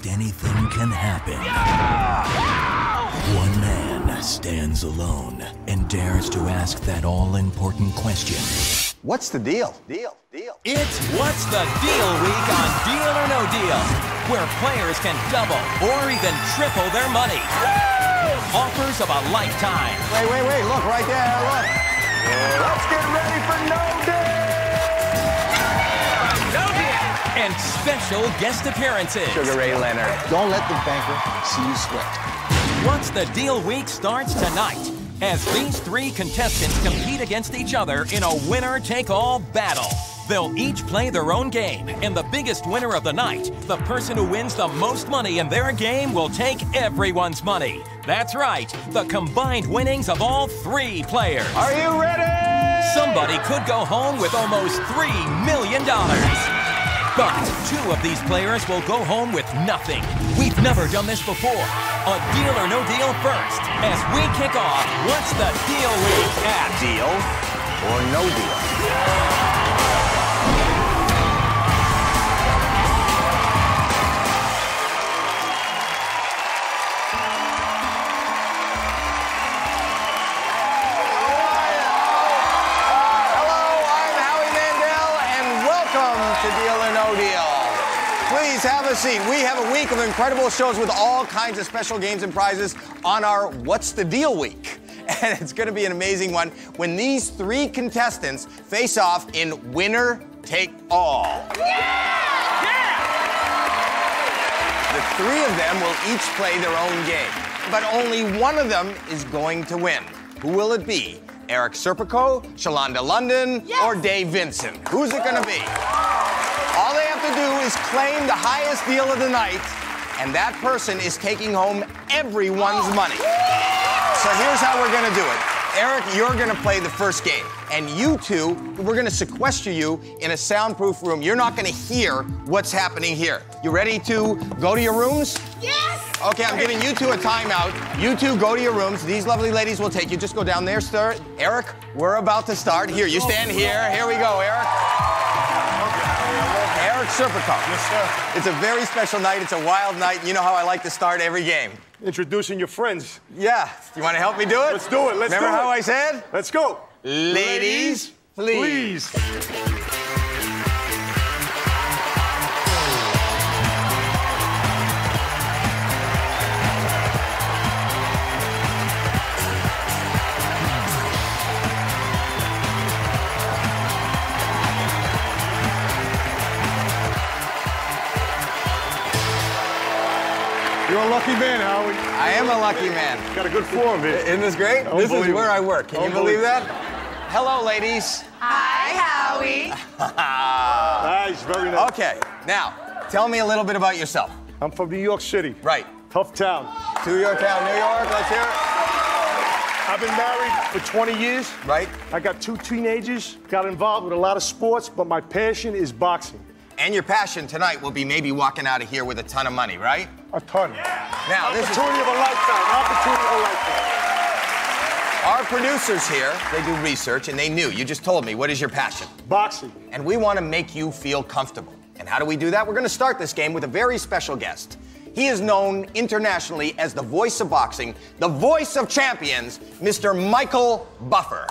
almost anything can happen. No! One man stands alone and dares to ask that all-important question. What's the deal? Deal. It's What's the Deal Week on Deal or No Deal, where players can double or even triple their money. Woo! Offers of a lifetime. Wait, look right there, look. Let's get ready for No Deal! And special guest appearances. Sugar Ray Leonard. Don't let the banker see you sweat. What's the Deal Week starts tonight as these three contestants compete against each other in a winner-take-all battle. They'll each play their own game, and the biggest winner of the night, the person who wins the most money in their game, will take everyone's money. That's right, the combined winnings of all three players. Are you ready? Somebody could go home with almost $3 million. But two of these players will go home with nothing. We've never done this before. A Deal or No Deal first, as we kick off What's the Deal Week at Deal or No Deal. Hello, I'm Howie Mandel, and welcome to Deal or No Deal. Please have a seat. We have a week of incredible shows with all kinds of special games and prizes on our What's the Deal Week. And it's going to be an amazing one when these three contestants face off in Winner Take All. Yeah! Yeah! The three of them will each play their own game, but only one of them is going to win. Who will it be? Eric Serpico, Shalanda London, or Dave Vincent? Who's it going to be? All they have to do is claim the highest deal of the night, and that person is taking home everyone's money. So here's how we're gonna do it. Eric, you're gonna play the first game, and you two, we're gonna sequester you in a soundproof room. You're not gonna hear what's happening here. You ready to go to your rooms? Yes! Okay, I'm giving you two a timeout. You two go to your rooms. These lovely ladies will take you. Just go down there, sir. Eric, we're about to start. Here, you stand here. Here we go, Eric. Eric Serpico. Yes, sir. It's a very special night. It's a wild night. You know how I like to start every game. Introducing your friends. Yeah. You want to help me do it? Let's do it. Let's Remember how I said? Let's go. Ladies, please. You're a lucky man, Howie. I am a lucky man. Got a good form here. Isn't this great? This is where I work. Can you believe that? Hello, ladies. Hi, Howie. Nice, very nice. Okay, now, tell me a little bit about yourself. I'm from New York City. Right. Tough town. New York, let's hear it. I've been married for 20 years. Right. I got two teenagers, got involved with a lot of sports, but my passion is boxing. And your passion tonight will be maybe walking out of here with a ton of money, right? A ton. Yeah. Now, opportunity of a lifetime. Opportunity of a lifetime. Our producers here, they do research, and they knew. You just told me, what is your passion? Boxing. And we want to make you feel comfortable. And how do we do that? We're going to start this game with a very special guest. He is known internationally as the voice of boxing, the voice of champions, Mr. Michael Buffer.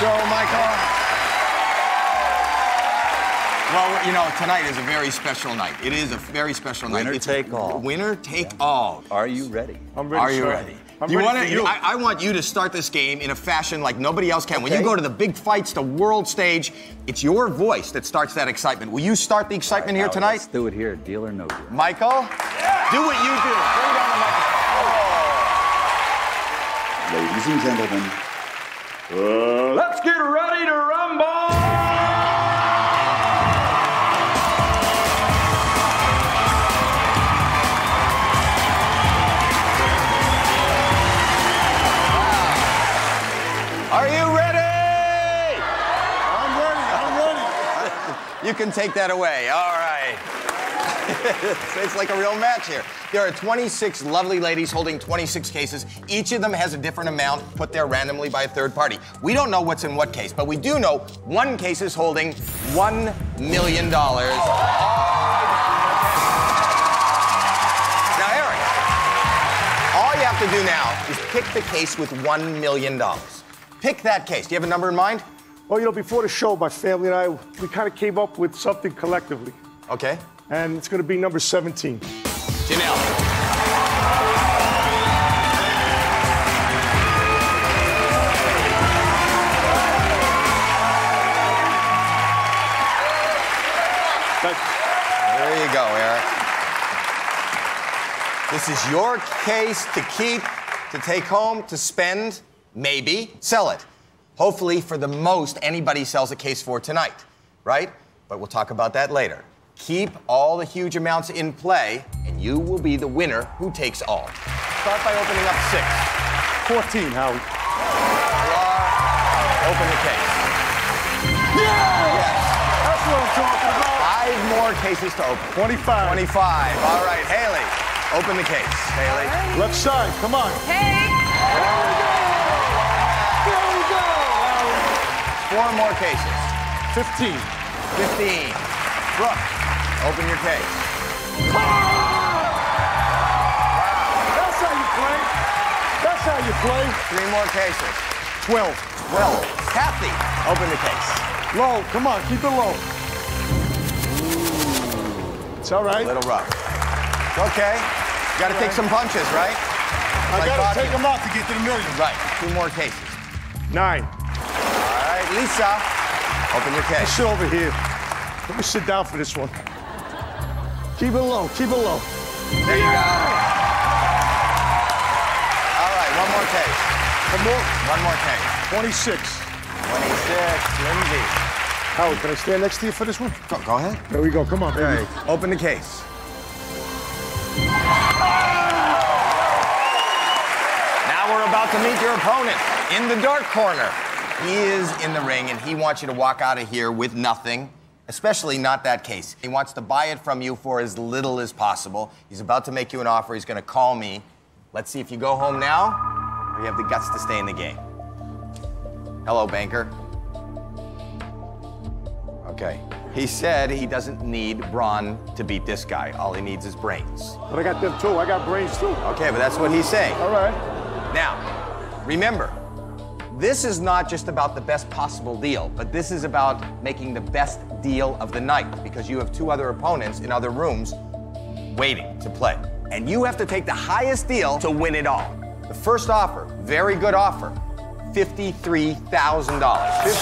So, Michael, well, you know, tonight is a very special night. It is a very special night. Winner take all. Winner take all. Are you ready? I'm ready. Are you ready? I want you to start this game in a fashion like nobody else can. Okay. When you go to the big fights, the world stage, it's your voice that starts that excitement. Will you start the excitement here tonight? Let's do it here, Deal or No Deal. Michael, do what you do. Bring down the microphone. Ladies and gentlemen, let's get ready to rumble! Are you ready? I'm ready. You can take that away. All right. It's like a real match here. There are 26 lovely ladies holding 26 cases. Each of them has a different amount put there randomly by a third party. We don't know what's in what case, but we do know one case is holding $1 million. Now, Eric, all you have to do now is pick the case with $1 million. Pick that case. Do you have a number in mind? Well, you know, before the show, my family and I, we kind of came up with something collectively. Okay. And it's going to be number 17. Janelle. There you go, Eric. This is your case to keep, to take home, to spend, maybe sell it. Hopefully, for the most, anybody sells a case for tonight, right? But we'll talk about that later. Keep all the huge amounts in play, and you will be the winner who takes all. Start by opening up 6. 14, Howie. Open the case. Yeah! Yes! That's what I'm talking about. 5 more cases to open. 25. 25. All right, Haley, open the case. Haley. Right. Left side, come on. Hey! There we go! There we go! 4 more cases. 15. 15. Brooke. Open your case. Oh! Wow. That's how you play. That's how you play. 3 more cases. 12. 12. Kathy, open the case. Low. Come on. Keep it low. Ooh. It's all right. A little rough. It's okay. You got to take some punches, right? I got to take them out to get to the million. Right. 2 more cases. 9. All right. Lisa, open your case. Sit over here. Let me sit down for this one. Keep it low, keep it low. There you go. All right, 1 more case. One more case. 26. 26, Lindsay. Howard, can I stand next to you for this one? Go ahead. There we go, come on, baby. Right. Open the case. Now we're about to meet your opponent in the dark corner. He is in the ring, and he wants you to walk out of here with nothing. Especially not that case. He wants to buy it from you for as little as possible. He's about to make you an offer. He's going to call me. Let's see if you go home now or you have the guts to stay in the game. Hello, banker. Okay. He said he doesn't need brawn to beat this guy. All he needs is brains. But I got them too. I got brains too. Okay, but that's what he's saying. All right. Now, remember, this is not just about the best possible deal, but this is about making the best deal of the night because you have 2 other opponents in other rooms waiting to play. And you have to take the highest deal to win it all. The first offer, very good offer, $53,000. $53,000. $53,000?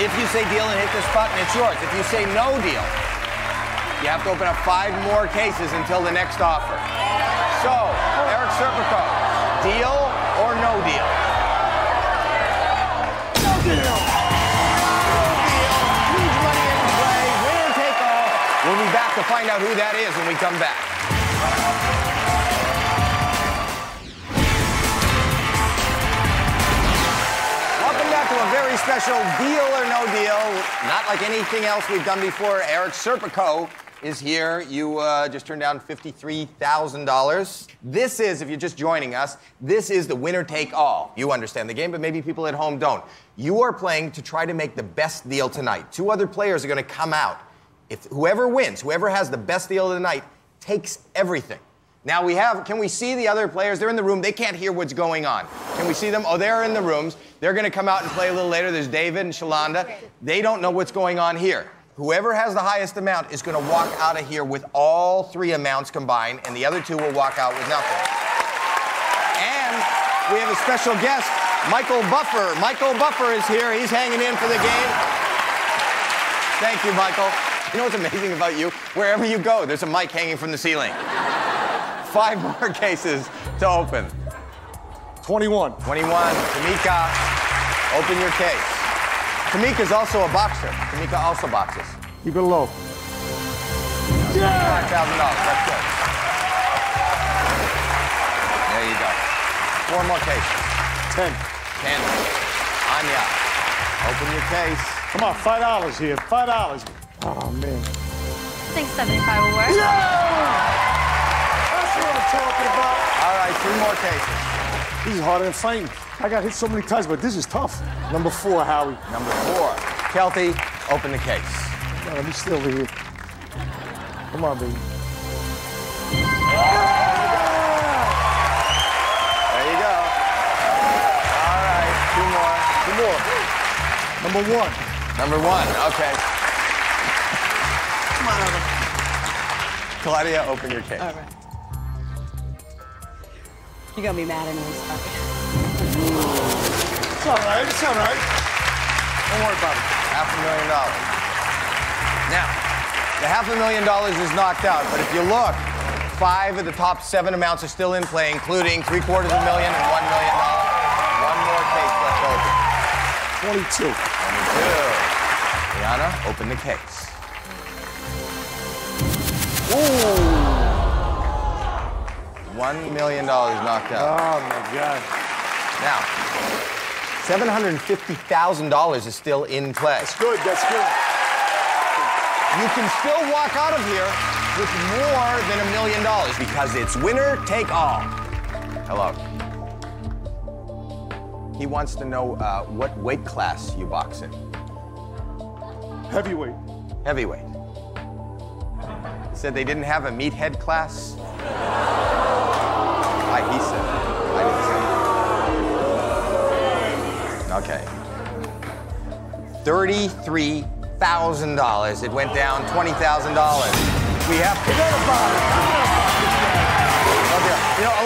If you say deal and hit this button, it's yours. If you say no deal, you have to open up 5 more cases until the next offer. So, Eric Serpico. Deal or no deal? No deal. No deal. Huge money in play. Winner take all. We'll be back to find out who that is when we come back. Welcome back to a very special Deal or No Deal. Not like anything else we've done before. Eric Serpico is here. You just turned down $53,000. This is, if you're just joining us, this is the winner take all. You understand the game, but maybe people at home don't. You are playing to try to make the best deal tonight. 2 other players are going to come out. If whoever wins, whoever has the best deal of the night, takes everything. Now we have, can we see the other players? They're in the room. They can't hear what's going on. Can we see them? Oh, they're in the rooms. They're going to come out and play a little later. There's David and Shalanda. They don't know what's going on here. Whoever has the highest amount is going to walk out of here with all 3 amounts combined, and the other 2 will walk out with nothing. And we have a special guest, Michael Buffer. Michael Buffer is here. He's hanging in for the game. Thank you, Michael. You know what's amazing about you? Wherever you go, there's a mic hanging from the ceiling. 5 more cases to open. 21. 21. Tamika, open your case. Tamika's also a boxer. Tamika also boxes. Keep it low. Yeah! $5,000. That's good. There you go. 4 more cases. 10. 10. Anya, open your case. Come on, $5 here. $5. Oh, man. I think 75 will work. Yeah! That's what I'm talking about. All right, 3 more cases. This is harder than fighting. I got hit so many times, but this is tough. Number 4, Howie. Number 4. Kelty, open the case. No, let me stay over here. Come on, baby. Yeah! Number 1. Number 1, okay. Come on over. Claudia, open your case. All right. You're gonna be mad at me. It's all right, it's all right. Don't worry about it. $500,000. Now, the $500,000 is knocked out, but if you look, 5 of the top 7 amounts are still in play, including $750,000 and $1 million. 22. 22. Rihanna, open the case. Ooh. $1 million knocked out. Oh, my God. Now, $750,000 is still in play. That's good, that's good. You can still walk out of here with more than $1 million because it's winner take all. Hello. He wants to know what weight class you box in. Heavyweight. Heavyweight. He said they didn't have a meathead class. He said. I didn't say. Okay. $33,000. It went down $20,000. We have to go about it. You know, a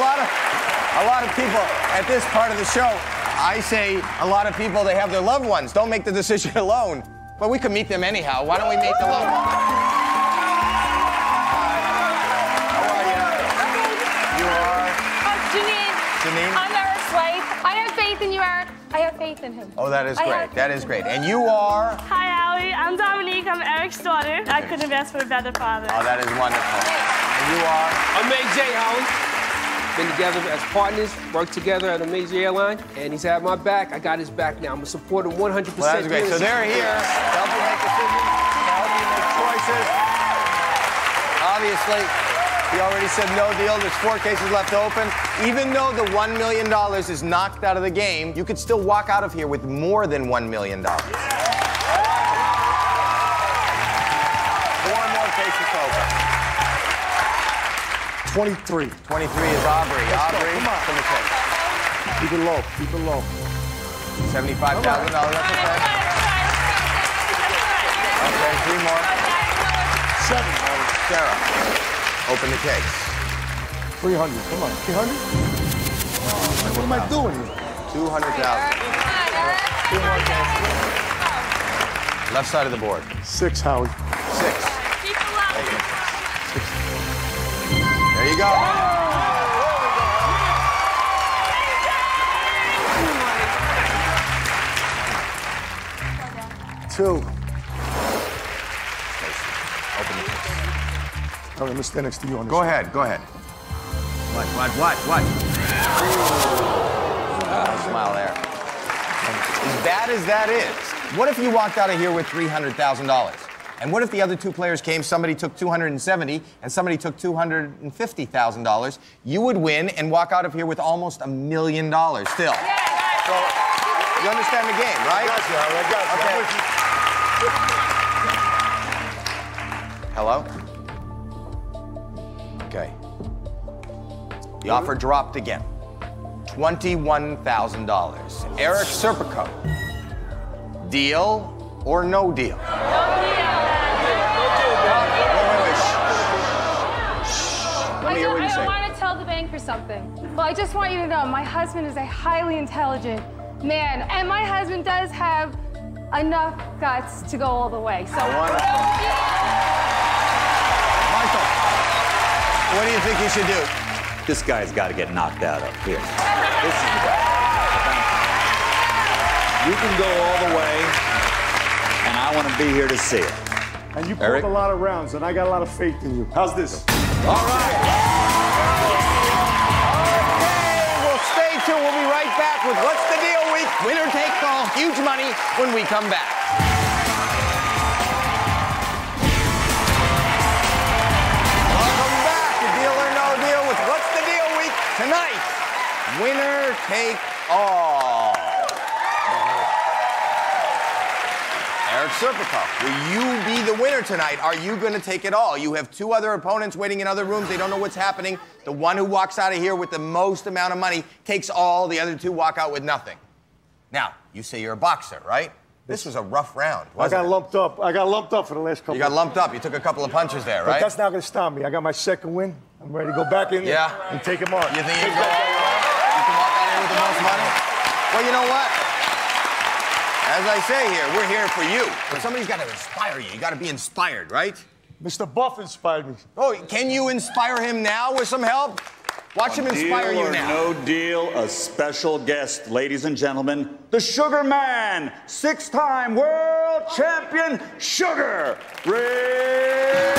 lot of people at this part of the show. I say a lot of people, they have their loved ones. Don't make the decision alone. But we could meet them anyhow. Why don't we meet the loved ones? How are you? Okay. You are? Janine. Janine? I'm Eric Slade. I have faith in you, Eric. I have faith in him. Oh, that is great. That is great. And you are? Hi, Howie. I'm Dominique. I'm Eric's daughter. Okay. I couldn't have asked for a better father. Oh, that is wonderful. And you are? I'm AJ, Howie. Been together as partners, worked together at Amazing Airline, and he's had my back. I got his back now. I'm gonna support him 100%. Well, that's great. So they're here to help you make decisions, to help you make choices. Obviously, he already said no deal. There's 4 cases left open. Even though the $1 million is knocked out of the game, you could still walk out of here with more than $1 million. Yeah. 4 more cases over. 23. 23 is Aubrey. Aubrey, come on. Keep it low. Keep it low. $75,000. That's okay. Okay, 3 more. 7. Sarah, open the case. 300. Come on. 300. What am I doing? 200,000. 2 more cases. Left side of the board. 6, Howie. 6. There you go. Oh, there we go. 2. Open the case. All right, let's stand next to you on this. Go ahead, go ahead. What? Smile there. As bad as that is, what if you walked out of here with $300,000? And what if the other 2 players came, somebody took $270,000 and somebody took $250,000? You would win and walk out of here with almost $1 million still. Yeah, right. So you understand the game, right? I got you, I got you. Okay. Hello? Okay. The offer dropped again. $21,000. Eric Serpico. Deal or no deal? No deal. I want to tell the banker something. Well, I just want you to know, my husband is a highly intelligent man, and my husband does have enough guts to go all the way. So, Michael, what do you think you should do? This guy's got to get knocked out up here. This is the guy. You can go all the way, and I want to be here to see it. And you pulled a lot of rounds, and I got a lot of faith in you. How's this? All right. Okay, well, stay tuned. We'll be right back with What's the Deal Week? Winner takes all, huge money when we come back. Winner take all. Eric Serpico, will you be the winner tonight? Are you going to take it all? You have two other opponents waiting in other rooms. They don't know what's happening. The one who walks out of here with the most amount of money takes all. The other two walk out with nothing. Now, you say you're a boxer, right? This was a rough round, wasn't it? I got lumped up for the last couple. You got lumped up. You took a couple of punches there, right? But that's not going to stop me. I got my second win. I'm ready to go back in there and take him on. You think you can walk out here with the most money? Well, you know what? As I say here, we're here for you. But somebody's got to inspire you. You got to be inspired, right? Mr. Buff inspired me. Oh, can you inspire him now with some help? Watch him inspire you now. No deal, a special guest, ladies and gentlemen, the Sugar Man, six-time world champion, Sugar Ray.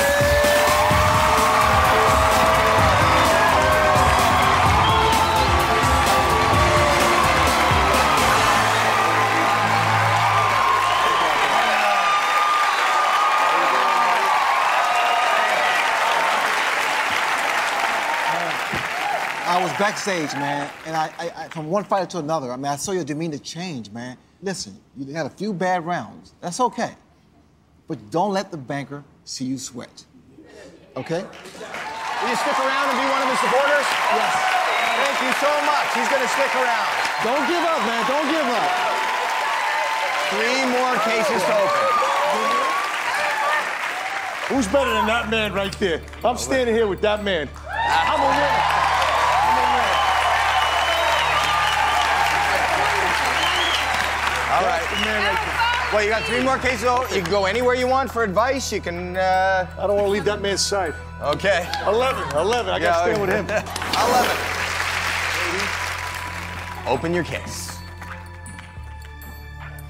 I was backstage, man, and I from one fighter to another, I mean, I saw your demeanor change, man. Listen, you had a few bad rounds. That's okay. But don't let the banker see you sweat. Okay? Will you stick around and be one of his supporters? Yes. Thank you so much. He's going to stick around. Don't give up, man. Don't give up. Three more cases to open. Who's better than that man right there? I'm standing here with that man. I'm a winner. All right. Well, you got three more cases. You can go anywhere you want for advice. You can. I don't want to leave that man's side. Okay. 11. I got to stay with him. 11. Open your case.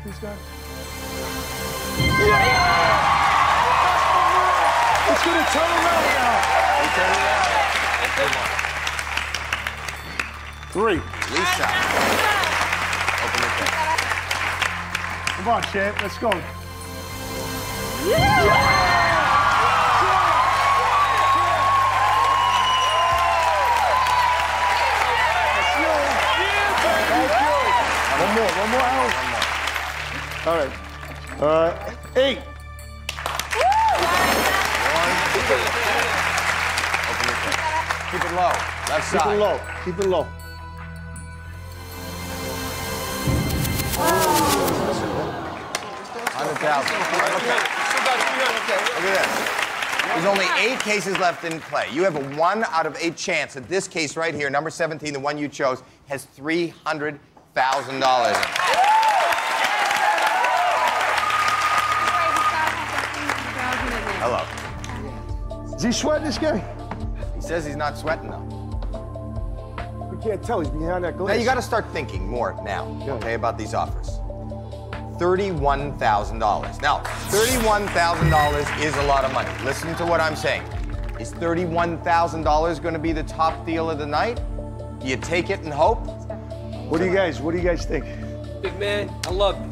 Who's that? Yeah! It's going to turn around now. Three. Lisa. Come on, champ. Let's go. Yeah! One more. All right. Eight. Keep it low. Left side. Keep it low. Look at this. There's only 8 cases left in play. You have a 1 out of 8 chance that this case right here, number 17, the one you chose, has $300,000. Hello. Is he sweating, this guy? He says he's not sweating, though. We can't tell. He's behind that glass. Now, you got to start thinking more now, okay, about these offers. $31,000. Now, $31,000 is a lot of money. Listen to what I'm saying. Is $31,000 going to be the top deal of the night? Do you take it and hope? What do you guys think? Big man, I love you.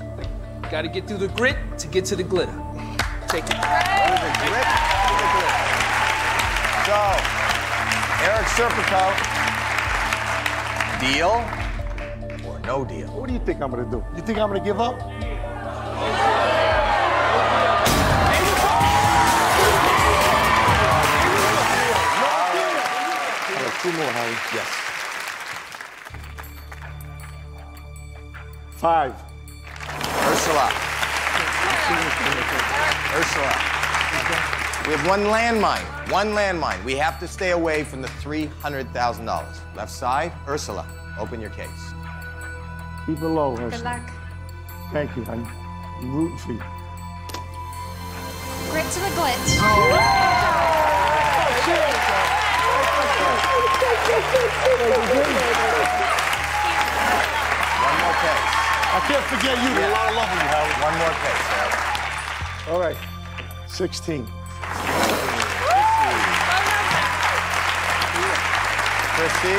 Got to get through the grit to get to the glitter. Take it. Through the grit to the glitter. So, Eric Serpico, deal or no deal? What do you think I'm going to do? You think I'm going to give up? Two more, Howie. Yes. 5. Ursula. Ursula. We have one landmine. We have to stay away from the $300,000. Left side, Ursula, open your case. Keep it low, Ursula. Good luck. Thank you. I'm rooting for you. Grit to the glitch. Oh, one more case. I can't forget you. A lot of love in you, Howard. One more case, Howard. All right. 16. Christy,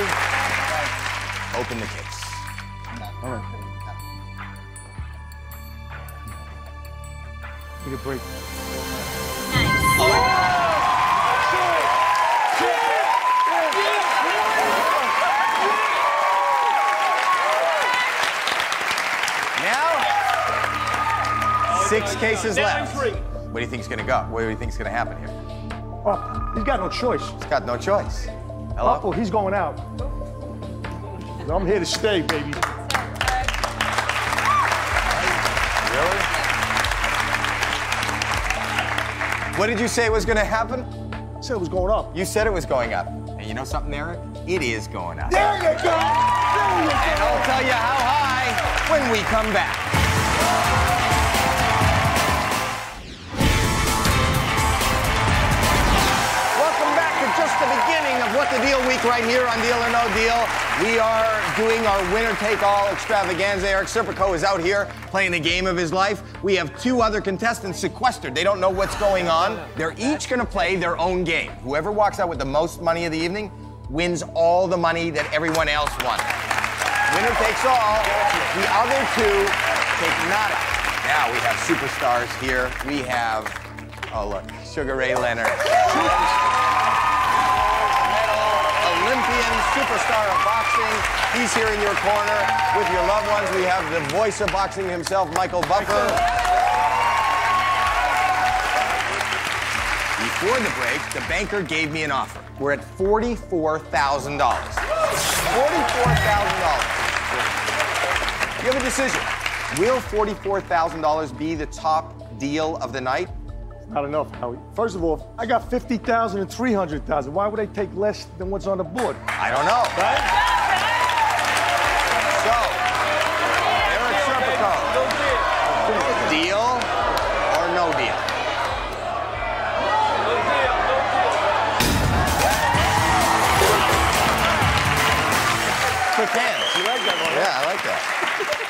open the case. All right. Need a break. Nice. Oh. Six cases left. What do you think's gonna go? What do you think's gonna happen here? Well, he's got no choice. He's got no choice. Hello? Uncle, he's going out. I'm here to stay, baby. Really? What did you say was gonna happen? I said it was going up. You said it was going up. And you know something, Eric? It is going up. There you go! There you go! And I'll tell you how high when we come back. What the Deal Week right here on Deal or No Deal. We are doing our winner-take-all extravaganza. Eric Serpico is out here playing the game of his life. We have two other contestants sequestered. They don't know what's going on. They're each going to play their own game. Whoever walks out with the most money of the evening wins all the money that everyone else won. Winner takes all. The other two take nada. Now we have superstars here. We have, oh look, Sugar Ray Leonard. Olympian, superstar of boxing. He's here in your corner with your loved ones. We have the voice of boxing himself, Michael Buffer. Before the break, the banker gave me an offer. We're at $44,000. $44,000. You have a decision. Will $44,000 be the top deal of the night? Not enough, Howie. First of all, I got 50,000 and 300,000. Why would I take less than what's on the board? I don't know. Right? So, Eric Serpico, deal or no deal? No deal, no deal. Quick hands. You like that one? Yeah, I like that.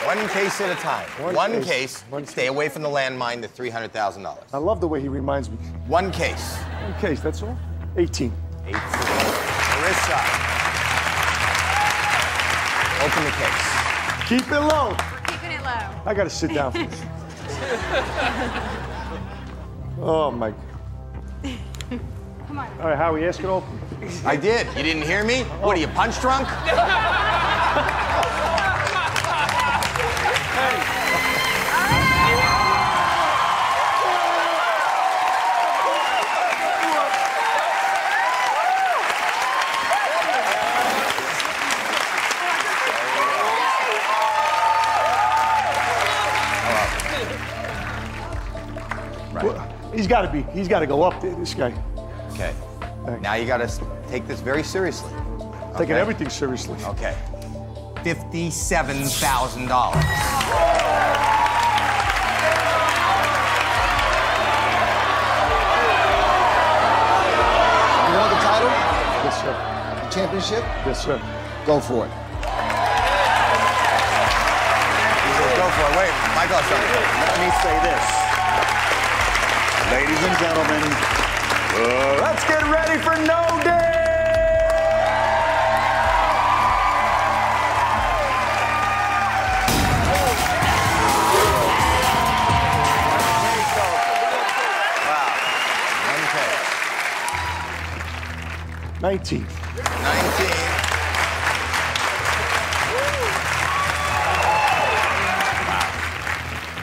One case at a time. One case. Stay away from the landmine, the $300,000. I love the way he reminds me. One case. One case, that's all? 18. 18. Marissa. Open the case. Keep it low. We're keeping it low. I gotta sit down for this. Oh, my. Come on. All right, Howie, ask it open. I did. You didn't hear me? Oh. What are you, punch drunk? He's got to go up there, this guy. Okay. Thanks. Now you got to take this very seriously. Okay. Taking everything seriously. Okay. $57,000. You know the title? Yes, sir. The championship? Yes, sir. Go for it. He said, go for it. Wait, Michael, let me say this. Ladies and gentlemen, let's get ready for No Deal! Wow. 19. 19. Wow.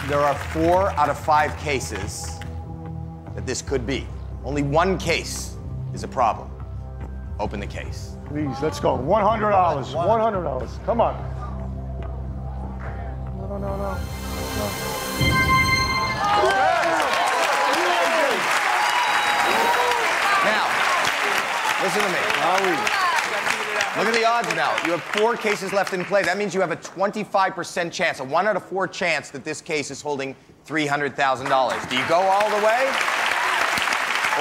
There are 4 out of 5 cases that this could be. Only one case is a problem. Open the case. Please, let's go. $100. $100. Come on. No. Now, listen to me. Look at the odds now. You have 4 cases left in play. That means you have a 25% chance, a 1 out of 4 chance that this case is holding $300,000. Do you go all the way?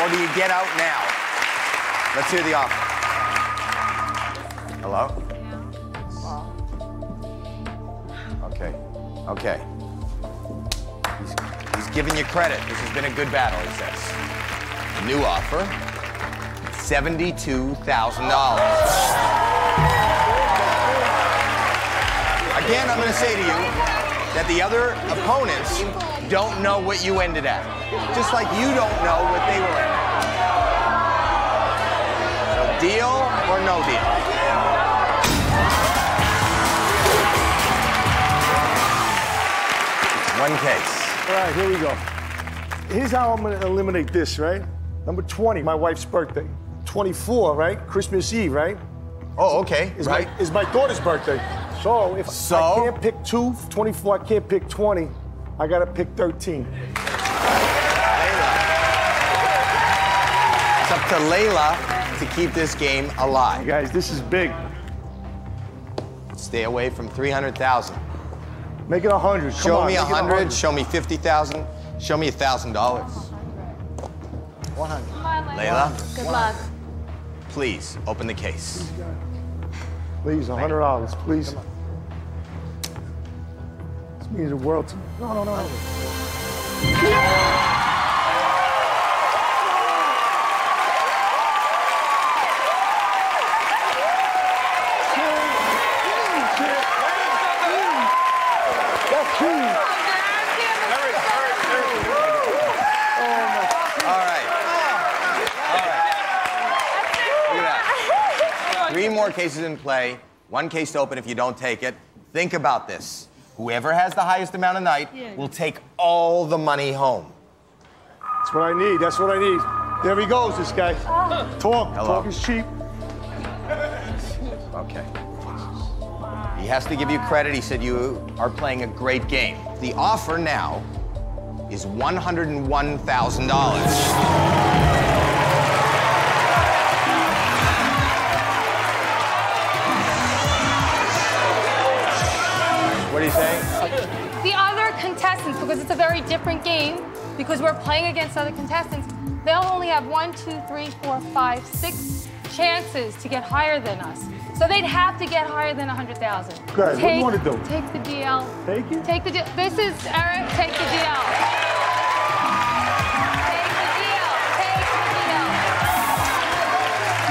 Or do you get out now? Let's hear the offer. Hello? Okay. Okay. He's giving you credit. This has been a good battle, he says. The new offer, $72,000. Again, I'm gonna say to you that the other opponents don't know what you ended at. Just like you don't know what they were at. So deal or no deal? One case. All right, here we go. Here's how I'm gonna eliminate this, right? Number 20, my wife's birthday. 24, right? Christmas Eve, right? Oh, okay, right. It's my daughter's birthday. So if I can't pick 24, I can't pick 20, I gotta pick 13. It's up to Layla to keep this game alive. You guys, this is big. Stay away from 300,000. Make it 100. Show me 100, show me 50,000, show me $1,000. 100. Layla. Good luck. Please, open the case. Please, $100, please. This means the world to me. No, no, no, no. That's huge. All right. Three more cases in play, one case to open if you don't take it. Think about this. Whoever has the highest amount of night will take all the money home. That's what I need, that's what I need. There he goes, this guy. Oh. Talk, talk is cheap. Okay. He has to give you credit. He said you are playing a great game. The offer now is $101,000. What do you think? The other contestants, because it's a very different game, because we're playing against other contestants, they'll only have 6 chances to get higher than us. So they'd have to get higher than 100,000. Good. What do you want to do? Take the DL. Take it? Take the DL. This is Eric. Take the DL. Take the DL.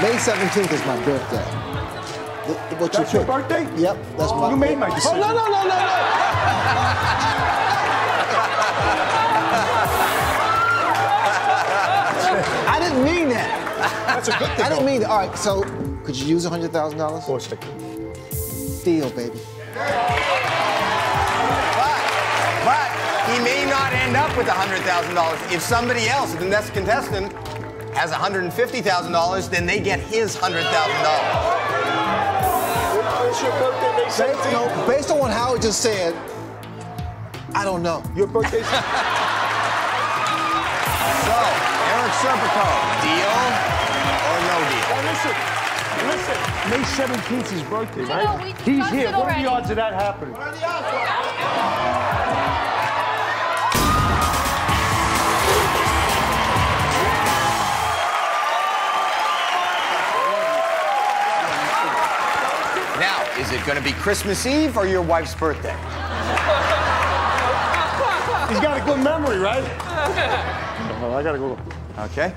Take the DL. May 17th is my birthday. What that's you your birthday? Yep, that's my. You made my decision. Oh, no, no, no, no, no. I didn't mean that. That's a good thing. I didn't mean that. All right, so could you use $100,000? Of course I could. Deal, baby. But he may not end up with $100,000 if somebody else, the next contestant, has $150,000. Then they get his $100,000. Your birthday May 17th? No, based on what Howie just said, I don't know. Your birthday. So, Eric Serpico, deal or no deal? Now listen, listen. May 17th is his birthday, right? He's here. What are the odds of that happening? What are the odds? Is it gonna be Christmas Eve or your wife's birthday? He's got a good memory, right? Oh, I gotta go. Okay.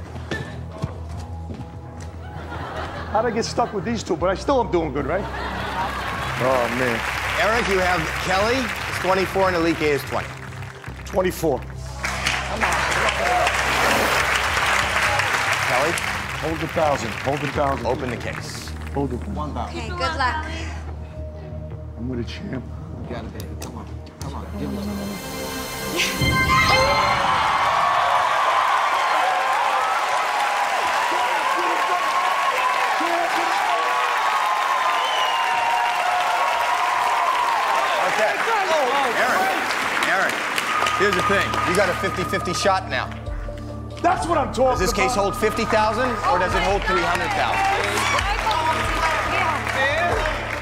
How'd I get stuck with these two? But I still am doing good, right? Oh, man. Eric, you have Kelly, is 24, and Alike is 20. 24. Come on. Kelly? Hold the 1,000, hold the 1,000. Open the case. Hold the 1,000. Okay, good luck. I'm with a champ. You got it, baby. Come on. Come on. Give me some. Okay. Eric. Here's the thing. You got a 50-50 shot now. That's what I'm talking about. Does this case hold 50,000 or does it hold 300,000?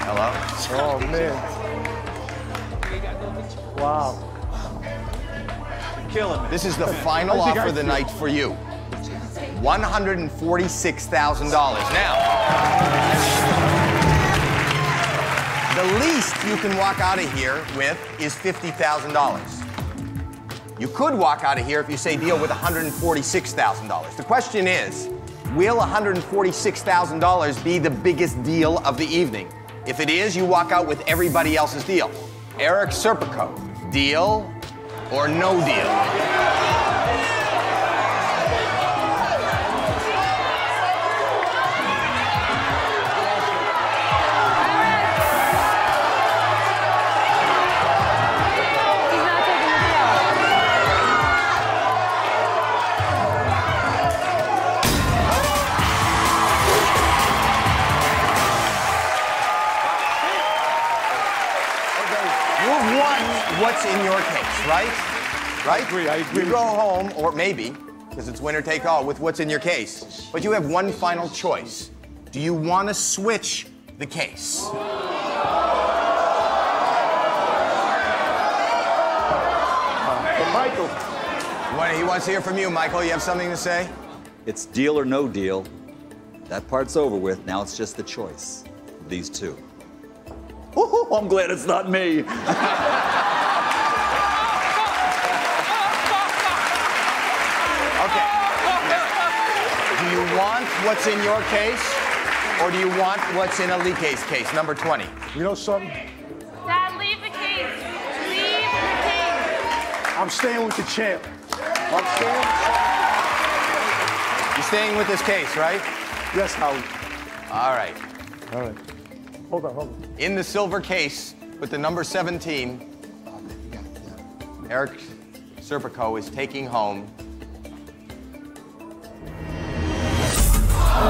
Hello? Oh, man. Wow. You're killing me. This is the final offer of the night for you. $146,000. Now, the least you can walk out of here with is $50,000. You could walk out of here if you say deal with $146,000. The question is, will $146,000 be the biggest deal of the evening? If it is, you walk out with everybody else's deal. Eric Serpico, deal or no deal? He's not taking the deal. much in your case, right? Right? I agree. You go home, or maybe, because it's winner take all, with what's in your case. But you have one final choice. Do you want to switch the case? Michael. Well, he wants to hear from you, Michael. You have something to say? It's deal or no deal. That part's over with. Now it's just the choice. These two. Ooh, I'm glad it's not me. Okay. Do you want what's in your case, or do you want what's in Alike's case, number 20? You know something? Dad, leave the case. Leave the case. I'm staying with the champ. I'm staying with the champ. You're staying with this case, right? Yes, Howie. All right. All right. Hold on, hold on. In the silver case with the number 17, Eric Serpico is taking home $50,000.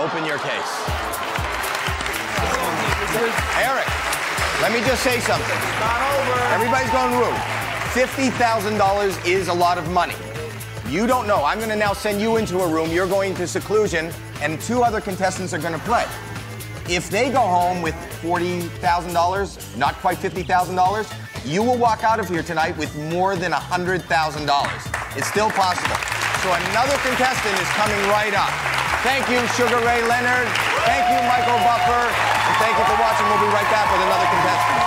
Open your case. Eric, let me just say something. It's not over. Everybody's going woo. $50,000 is a lot of money. You don't know. I'm going to now send you into a room. You're going to seclusion, and two other contestants are going to play. If they go home with $40,000, not quite $50,000, you will walk out of here tonight with more than $100,000. It's still possible. So another contestant is coming right up. Thank you, Sugar Ray Leonard. Thank you, Michael Buffer. And thank you for watching. We'll be right back with another contestant.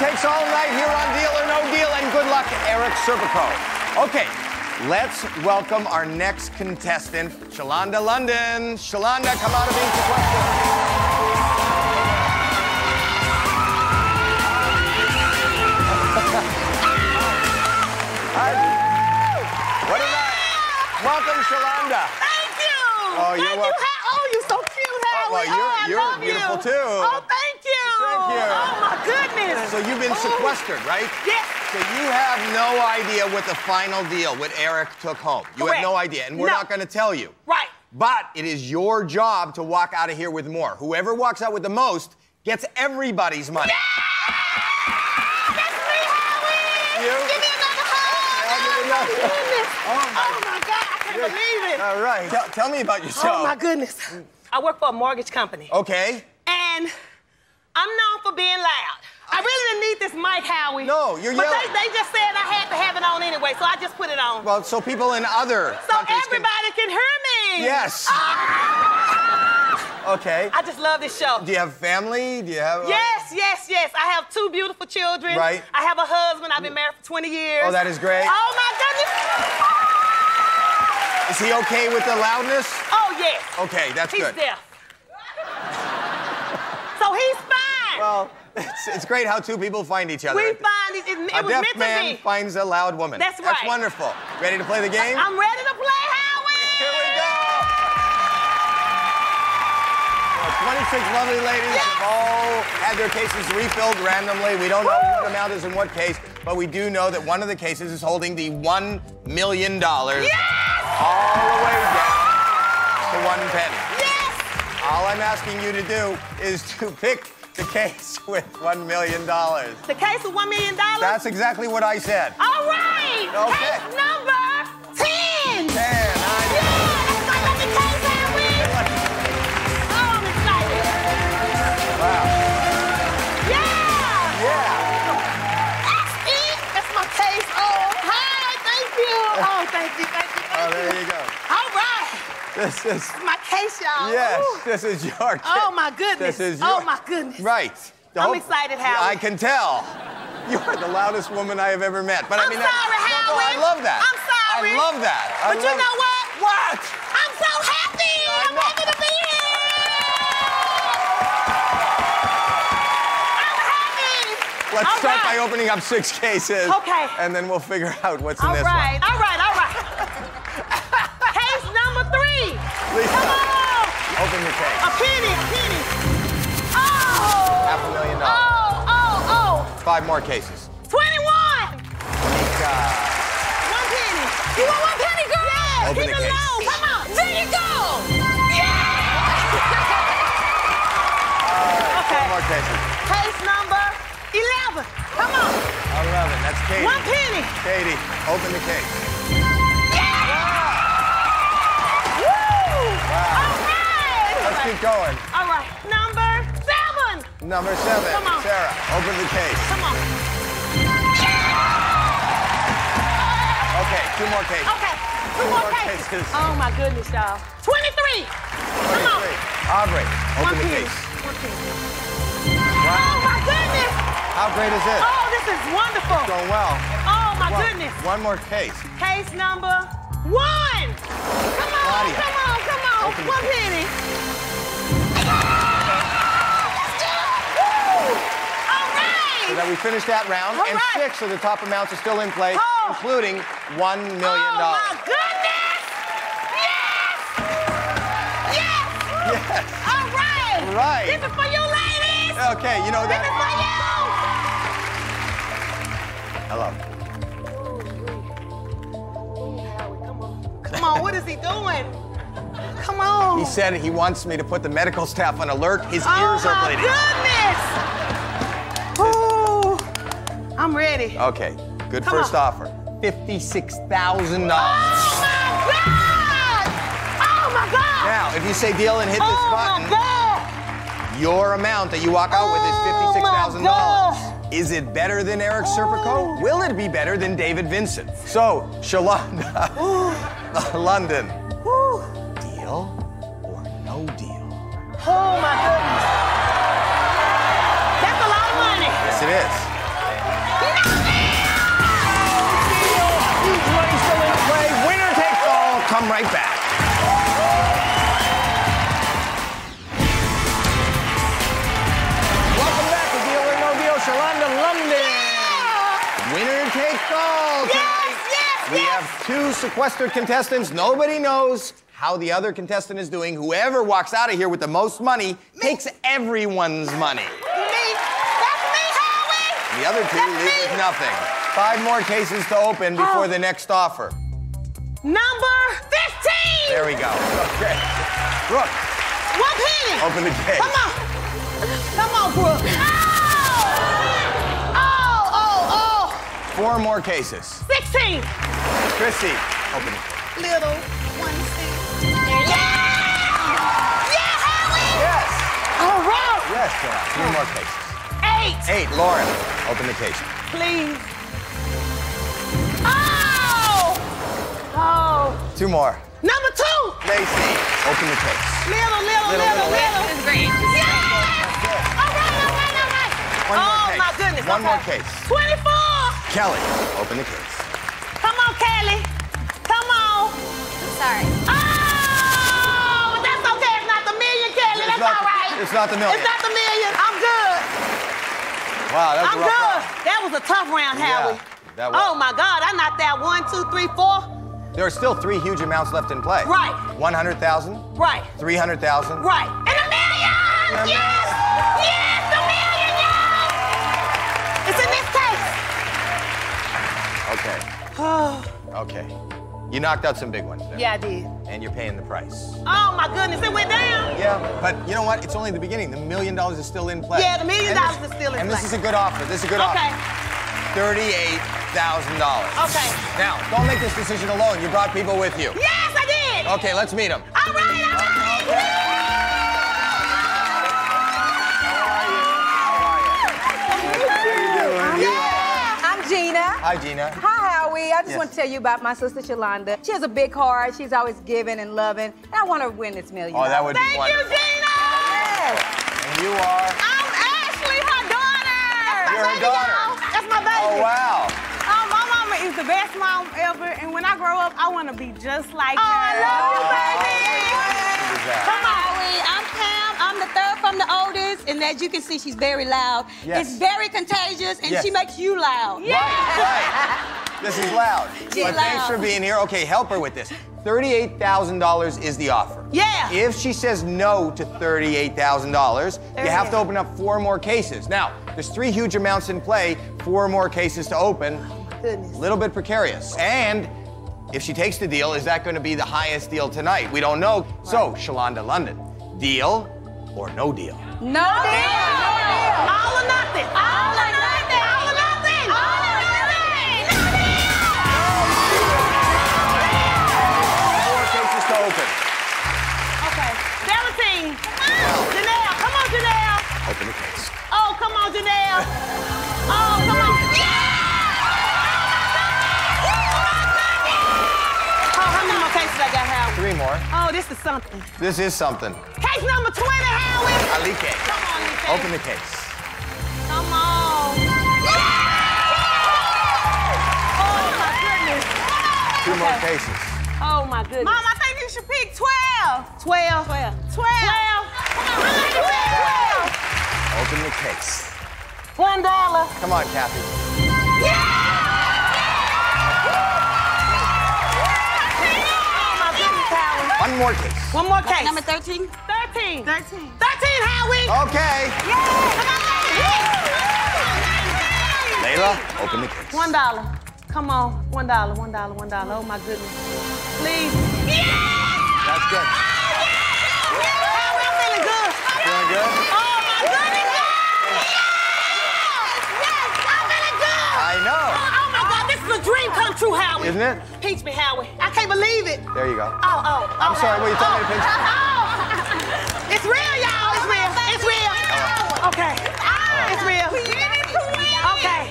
Takes all night here on Deal or No Deal, and good luck, Eric Serpico. Okay, let's welcome our next contestant, Shalanda London. Shalanda, come out of being sequestered. What is that? Welcome, Shalanda. Thank you. Oh, you're welcome. Oh, you're so cute, Howie. Oh, you're beautiful too. Oh, thank you. Thank you. Oh, my goodness. So you've been sequestered, right? Yes. So you have no idea what the final deal, what Eric took home. You have no idea, and we're not going to tell you. Right. But it is your job to walk out of here with more. Whoever walks out with the most gets everybody's money. Yeah! That's me, Howie! You? Give me another hug! Oh, my God, I can't believe it. All right. Tell me about yourself. Oh, my goodness. I work for a mortgage company. Okay. And I'm known for being loud. I really didn't need this mic, Howie. No, you're yelling. But they just said I had to have it on anyway, so I just put it on. Well, so people in other countries everybody can hear me. Yes. Okay. I just love this show. Do you have family? Do you have... Yes, yes, yes. I have two beautiful children. Right. I have a husband. I've been married for 20 years. Oh, that is great. Oh, my goodness. Is he okay with the loudness? Oh, yes. Okay, that's good. He's deaf. So he's fine. Well, it's great how two people find each other. We find each other. It was meant to be. A deaf man finds a loud woman. That's right. That's wonderful. Ready to play the game? I'm ready to play, Howie! Here we go! Well, 26 lovely ladies have all had their cases refilled randomly. We don't know what amount is in what case, but we do know that one of the cases is holding the $1 million all the way down to one penny. All I'm asking you to do is to pick the case with $1 million. The case with $1 million? That's exactly what I said. All right. Okay. Case number 10. 10. Yeah, that's my case, Howie. Oh, I'm excited. Wow. Yeah. Yeah. That's my case. Oh, hi. Thank you. Oh, thank you. Thank you. Thank you. There you go. All right. This is my case, y'all. Yes, this is your case. Oh, my goodness. This is your... Oh, my goodness. Right. I'm excited, Howie. I can tell. You are the loudest woman I have ever met. But I'm sorry, Howie. No, I love that. I'm sorry. I love that. But you know what? What? I'm so happy. I'm happy to be here. I'm happy. Let's start by opening up 6 cases. Okay. And then we'll figure out what's in this one. All right, all right. Please come on! Open your case. A penny, a penny. Oh! $500,000. Oh, oh, oh. 5 more cases. 21! One penny. You want 1 penny, girl? Yes. Keep it low. Come on. There you go! Yeah! attention. Case number 11. Come on. 11. That's Katie. One penny. Katie, open the case. Yeah! Wow. Woo! Wow. All right. Let's keep going. All right. Number 7. Number 7. Come on. Sarah, open the case. Come on. Yeah! Okay, 2 more cases. Okay, 2 more cases. Oh, my goodness, y'all. 23. Come on. Aubrey, open the case. Wow. Oh, my goodness. How great is this? Oh, this is wonderful. It's going well. Oh, my goodness. 1 more case. Case number 1. Come on, Claudia. Come on, come on. Open 1 penny. All right. So that we finished that round. All and right. 6 of the top amounts are still in play, including $1 million. Oh, my goodness. Yes. All right. Right. This is for you, ladies. Okay, you know that. This is for you. Hello. Ooh, Howie, come on. Come on, what is he doing? Come on. He said he wants me to put the medical staff on alert. His ears are bleeding. Oh, my goodness. Ooh, I'm ready. Okay, good first offer. $56,000. Oh, my God. Now, if you say deal and hit this button, your amount that you walk out with is $56,000. Is it better than Eric Serpico? Will it be better than David Vincent? So, Shalanda London, deal or no deal? Oh, my goodness. That's a lot of money. Yes, it is. No deal! Huge money still in play. Winner takes all. Come right back. Winner takes all. Yes, yes, yes. We have 2 sequestered contestants. Nobody knows how the other contestant is doing. Whoever walks out of here with the most money takes everyone's money. Me. That's me, Howie. The other 2 leave with nothing. 5 more cases to open before the next offer. Number 15. There we go. Okay. Brooke. 1 penny. Open the case. Come on. Come on, Brooke. Four more cases. 16. Chrissy, open it. Little 1 cent. Yeah! Yeah, Howie! Yes. All right. Yes, Sarah. 3 more cases. 8. 8. Lauren, open the case. Please. Oh! Oh. 2 more. Number 2. Lacey, open the case. Little. This is great. Yes! All right, all right, all right. Oh, my goodness. One more case. 24. Kelly, open the case. Come on, Kelly. Come on. I'm sorry. Oh, but that's okay. It's not the million, Kelly. That's all right. It's not the million. It's not the million. I'm good. Wow, that was a rough round. That was a tough round, Howie. Yeah, that was. Oh, my God. I knocked out 1, 2, 3, 4. There are still 3 huge amounts left in play. Right. 100,000. Right. 300,000. Right. And a million! Yes! Yes, the million, y'all! It's in this case. Okay. Okay. You knocked out some big ones there. Yeah, I did. And you're paying the price. Oh, my goodness, it went down. Yeah, but you know what? It's only the beginning. The $1 million is still in play. Yeah, the $1 million is still in play. And this is a good offer. This is a good offer. Okay. $38,000. Okay. Now, don't make this decision alone. You brought people with you. Yes, I did. Okay, let's meet them. All right, all right. Okay. How are you? How are you? How are you doing? Yeah. Gina. Hi, Gina. Hi, Howie. I just want to tell you about my sister, Shalanda. She has a big heart. She's always giving and loving. And I want her to win this million. Oh, that would be wonderful. Thank you, Gina! Yes. And you are? I'm Ashley, her daughter. You're her daughter. That's my baby. Oh, wow. My mama is the best mom ever. And when I grow up, I want to be just like her. Oh, I love you, baby. Come on, Howie. I'm Pam. I'm the 3rd from the oldest, and as you can see, she's very loud. Yes. It's very contagious, and she makes you loud. Yeah. Right, right. This is loud. But thanks for being here. Okay, help her with this. $38,000 is the offer. Yeah. If she says no to $38,000, you have to open up 4 more cases. Now, there's 3 huge amounts in play, 4 more cases to open. Oh, my goodness. A little bit precarious. And if she takes the deal, is that going to be the highest deal tonight? We don't know. Right. So, Shalanda London, deal or no deal? No deal. All or nothing. All or nothing. All or nothing. All or nothing. No deal. Four cases to open. Okay. Delantine. Come on, Janelle. Come on, Janelle. Open the case. Oh, come on, Janelle. Oh, come on. Three more. Oh, this is something. This is something. Case number 20, Howie. Alike. Come on, Alike. Open the case. Come on. Yeah! Oh, my goodness. Two more cases. Oh, my goodness. Mom, I think you should pick 12. 12. 12. 12. 12. 12. Come on, I like 12. Open the case. $1. Come on, Kathy. Yeah! One more case. One more case. Number 13. 13. 13. 13, Howie. Okay. Yeah. Come on, ladies. Layla, open the case. $1. Come on. $1, $1, $1. Oh, my goodness. Please. Yeah! That's good. Oh, yeah. Howie, I'm feeling good. Feeling good? Oh, my goodness. Yeah. Yes, I'm feeling good. I know. Oh, my God, this is a dream come true, Howie. Isn't it? Pinch me, Howie. I can't believe it. There you go. I'm sorry, what are you telling me to pinch me? It's real, y'all. It's real. It's real. Okay. It's real. We in it to win it. Okay.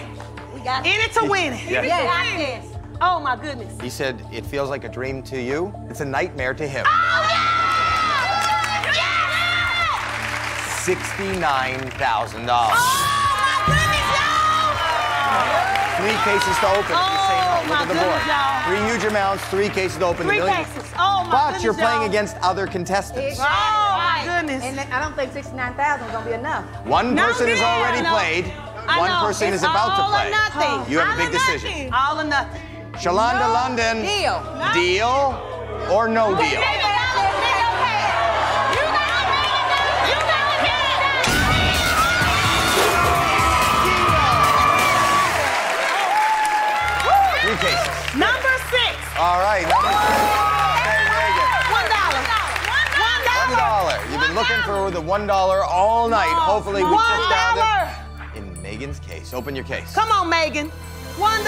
We got it. In it to win it. Yes. Oh, my goodness. He said, it feels like a dream to you. It's a nightmare to him. Oh, yeah! Yes! $69,000. Oh, my goodness, y'all! 3 cases to open. Look at the board. Three huge amounts, 3 cases to open. 3 cases. Oh, my goodness, you're playing against other contestants. Exactly. Oh, my goodness. And I don't think $69,000 is going to be enough. One person has already played. One person is about to play. All or nothing. You have a big decision. All or nothing. Shalanda London. Deal. Deal or no deal? Cases. Number 6. All right. Number 6. Okay, very good. $1. $1. You've been looking for the $1 all night. Hopefully we just found it in Megan's case. Open your case. Come on, Megan. $1. Yeah!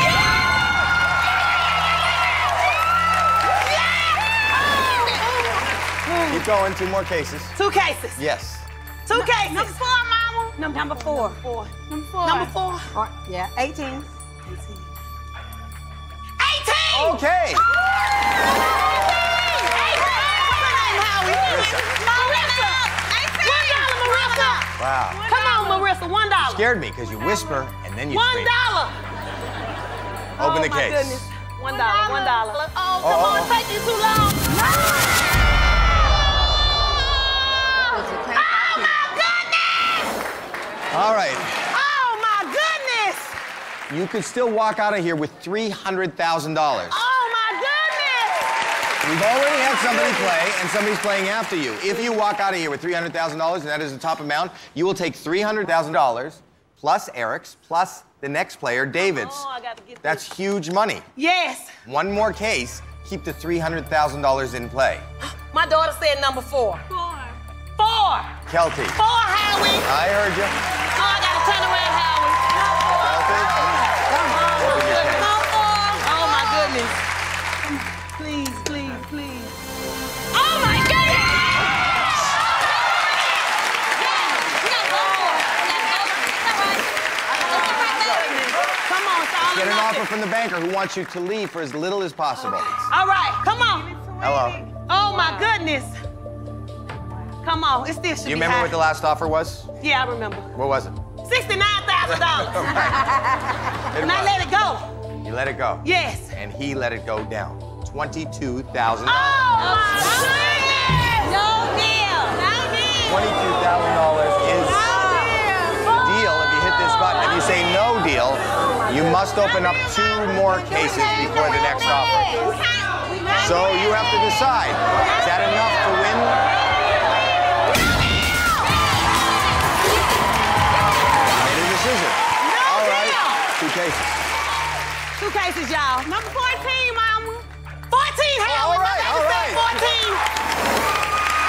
Yeah! Yeah! Keep going. 2 more cases. 2 cases. Yes. 2 cases. Number 4, Mama. Number 4. Number four. Yeah. 18. 18. Okay. 18! 18! What's her name, Howie? Marissa. Marissa! $1, Marissa! Wow. Come on, Marissa, $1. You scared me because you whisper and then you scream. $1! Open the case. Oh, my goodness. $1, $1. Oh, come on, it's taking too long. No! Oh, my goodness! All right. You could still walk out of here with $300,000. Oh, my goodness! We've already had somebody play, and somebody's playing after you. If you walk out of here with $300,000, and that is the top amount, you will take $300,000 plus Eric's, plus the next player, David's. Oh, I gotta get this. That's huge money. Yes. One more case, keep the $300,000 in play. My daughter said number 4. 4. Kelty. 4, Howie. I heard you. Oh, I gotta turn around, Howie. Please, please, please. Oh, my goodness! Come on, it's all or nothing. Get an offer from the banker who wants you to leave for as little as possible. All right, come on. Hello. Oh, my goodness. Come on, it's this. You remember what the last offer was? Yeah, I remember. What was it? $69,000. And I let it go. You let it go? Yes. And he let it go down. $22,000. No deal. No deal. $22,000 is the deal if you hit this button. If you say no deal, you must open up 2 more cases before the next offer. So you have to decide, is that enough to win? All right, 2 cases. 2 cases, y'all. Number 14, Mama. 14, Howie. All right, all right. 14.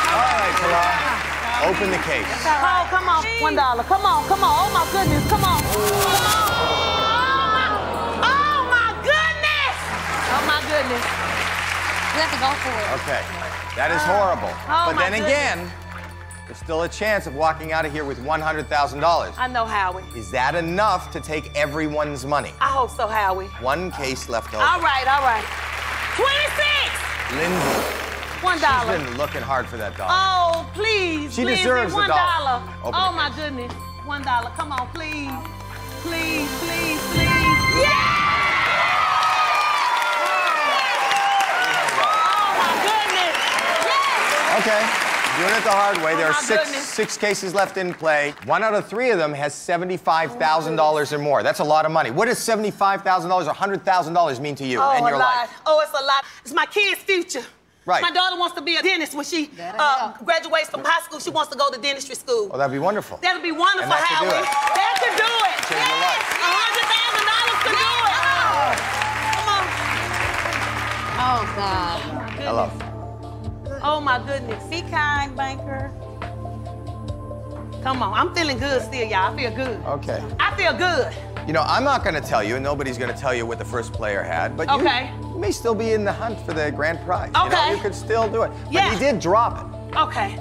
All right, Pilar. Open the case. Oh, come on. $1. Come on, come on. Oh, my goodness. Come on. Come on. Oh, my goodness. Oh, my goodness. You have to go for it. Okay. That is horrible. Oh, but then again, there's still a chance of walking out of here with $100,000. I know, Howie. Is that enough to take everyone's money? I hope so, Howie. One case left over. All right, all right. 26! Lindsay. $1. She's been looking hard for that dollar. Oh, please. She deserves the dollar. Oh, my goodness. $1. Come on, please. Please, please, please. Yeah! Oh, my goodness. Yes! Okay. Doing it the hard way. There are six cases left in play. One out of three of them has $75,000 or more. That's a lot of money. What does $75,000 or $100,000 mean to you and your life? Oh, it's a lot. It's my kid's future. Right. My daughter wants to be a dentist when she graduates from high school. She wants to go to dentistry school. Oh, that'd be wonderful. That'd be wonderful, Howie. That could do it. Yes, $100,000 could do it. Come on. Oh, God. Hello. Oh, my goodness. Be kind, banker. Come on. I'm feeling good still, y'all. I feel good. Okay. I feel good. You know, I'm not going to tell you, and nobody's going to tell you what the first player had, but you may still be in the hunt for the grand prize. Okay. You know, you could still do it. Yeah. But he did drop it. Okay.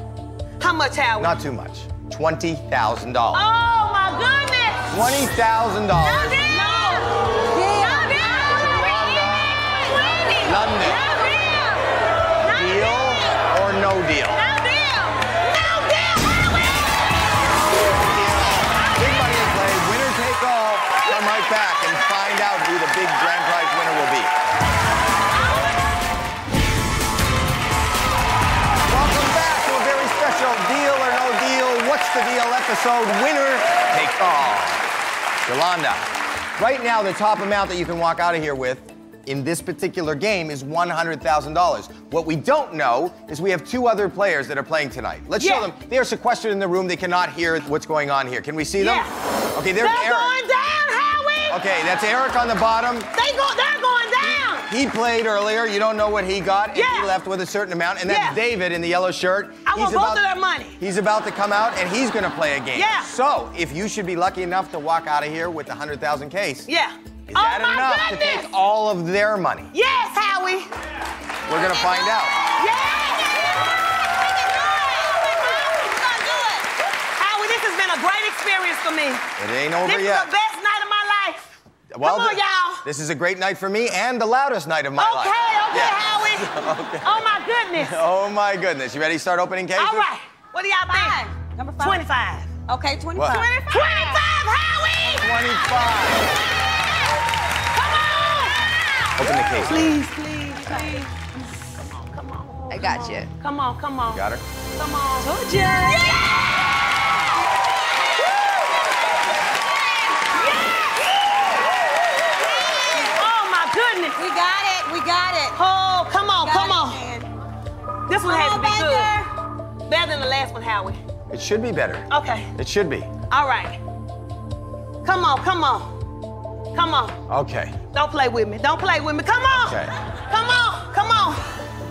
How much, Howie? Not too much. $20,000. Oh, my goodness! $20,000. No, London. No deal. No deal. No deal. No deal. No deal. No deal. Deal or no deal? No deal. No deal, Howie! Everybody in play, winner take all. Come right back and find out who the big grand prize winner will be. Welcome back to a very special Deal or No Deal, What's the Deal episode, Winner Take All. Shalanda, right now the top amount that you can walk out of here with in this particular game is $100,000. What we don't know is we have two other players that are playing tonight. Let's show them. They are sequestered in the room. They cannot hear what's going on here. Can we see them? Yeah. Okay, there's Eric. Going down, Howie! Okay, that's Eric on the bottom. They're going down! He played earlier. You don't know what he got, and he left with a certain amount. And that's David in the yellow shirt. I want both of their money. He's about to come out, and he's going to play a game. Yeah. So, if you should be lucky enough to walk out of here with the $100,000 case. Yeah. Is that enough to take all of their money? Yes, Howie. We're going to find out. Yes! We can do it! We're going to do it! Howie, this has been a great experience for me. It ain't over yet. This is the best night of my life. Well, come on, y'all. This is a great night for me and the loudest night of my life. Okay, okay, Howie. Okay. Oh, my goodness. Oh, my goodness. You ready to start opening cases? All right. What do y'all think? Number 5. 25. Okay, 25. What? 25. 25, Howie! 25. Open the case. Please, please, please. Come on, come on. I got you. Come on, come on. You got her? Come on. Told you. Yeah! Yeah! Oh, my goodness. We got it. We got it. Oh, come on, come on. This one has to be good. Better than the last one, Howie. It should be better. Okay. It should be. All right. Come on, come on. Come on. Okay. Don't play with me. Don't play with me. Come on. Okay. Come on. Come on.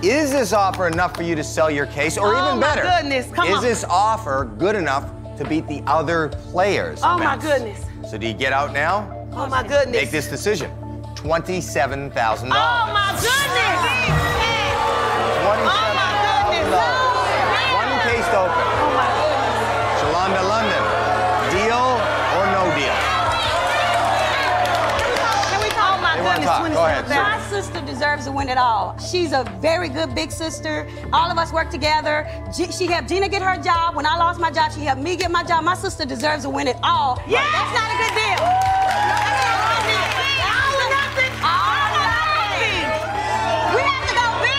Is this offer enough for you to sell your case? Or even better, oh my goodness. Come on. Is this offer good enough to beat the other players? Oh, my goodness. So do you get out now? Oh, my goodness. Make this decision. $27,000. Oh, my goodness. $27,000. Oh, my goodness. One case to open. Oh, my goodness. Shalanda London. Go ahead, my sister deserves to win it all. She's a very good big sister. All of us work together. She helped Gina get her job. When I lost my job, she helped me get my job. My sister deserves to win it all. Yeah. That's not a good deal. All or nothing. All or nothing. We have to go big.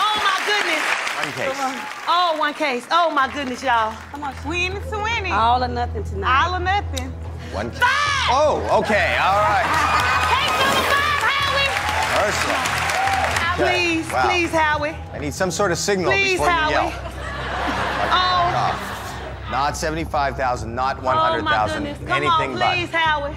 Oh, my goodness. All right, one case. Oh, my goodness, y'all. Come on. We in the 20. All or nothing tonight. All or nothing. One case. 5! Oh, okay. All right. Case number 5, Howie. Ursula. Okay. Please, please, Howie. I need some sort of signal before you yell. Oh. Not $75,000, not $100,000. Anything but. Please, Howie.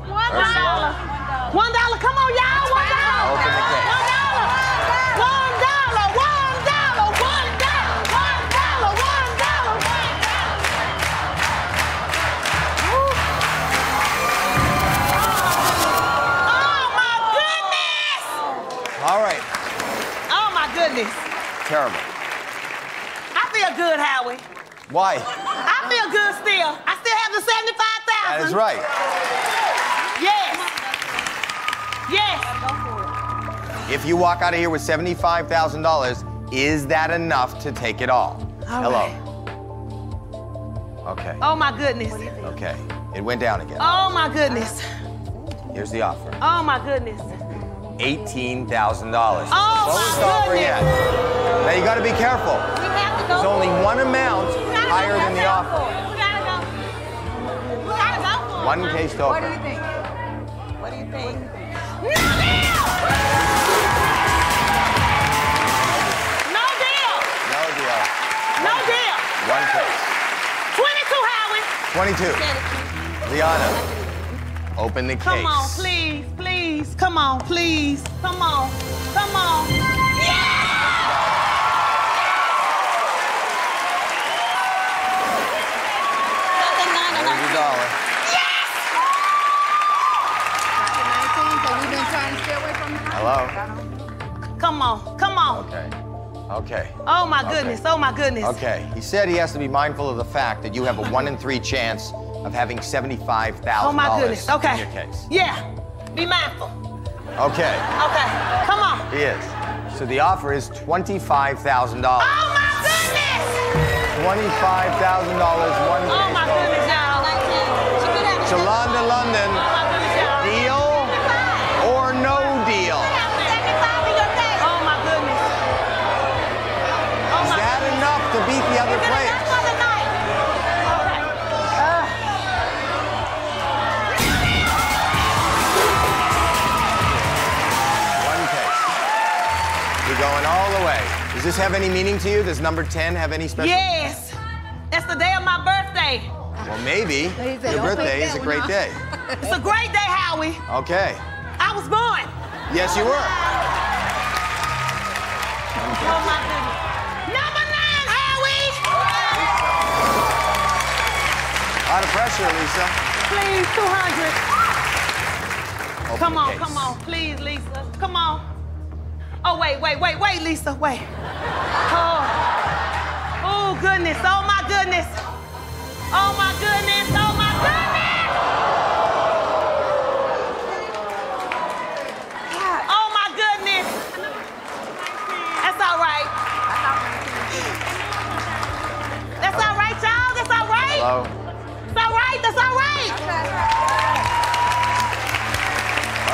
$1. $1. Come on, y'all. $1. $1. $1. $1. $1. $1. $1. Oh my goodness! All right. Oh my goodness. Terrible. I feel good, Howie. Why? I feel good still. I still have the $75,000. That is right. Yes. If you walk out of here with $75,000, is that enough to take it all? Hello. Okay. Oh my goodness. Okay. It went down again. Oh my goodness. Here's the offer. Oh my goodness. $18,000. Oh lowest offer yet. Now you got to be careful. We have to go. There's only one amount higher than the offer. We gotta go. We gotta go. One case to open. What do you think? What do you think? No deal! No deal! No deal. No deal. One case. 22, Howie. 22. Liana, open the case. Come on, please, please. Come on, please. Come on. Come on. Yeah! There's your dollar. Hello? Come on, come on. Okay, okay. Oh my goodness, oh my goodness. Okay, he said he has to be mindful of the fact that you have a 1 in 3 chance of having $75,000 oh my goodness. Okay. In your case. Yeah, be mindful. Okay. Okay, come on. He is. So the offer is $25,000. Oh my goodness! $25,000, one case. Oh my goodness, y'all. Shalanda London. Oh, to beat the other players. One case. You're going all the way. Does this have any meaning to you? Does number 10 have any special? Yes. That's the day of my birthday. Well, maybe. Your birthday is a great day. It's a great day, Howie. Okay. I was born. Yes, you were. Oh, my goodness. A lot of pressure, Lisa. Please, 200. Open come on, case. Come on, please, Lisa. Come on. Oh, wait, wait, wait, wait, Lisa, wait. Oh, oh goodness, oh my goodness. Oh my goodness, oh my goodness. Oh my goodness. That's all right. That's all right, y'all, that's all right. Hello. That's all right, that's all right.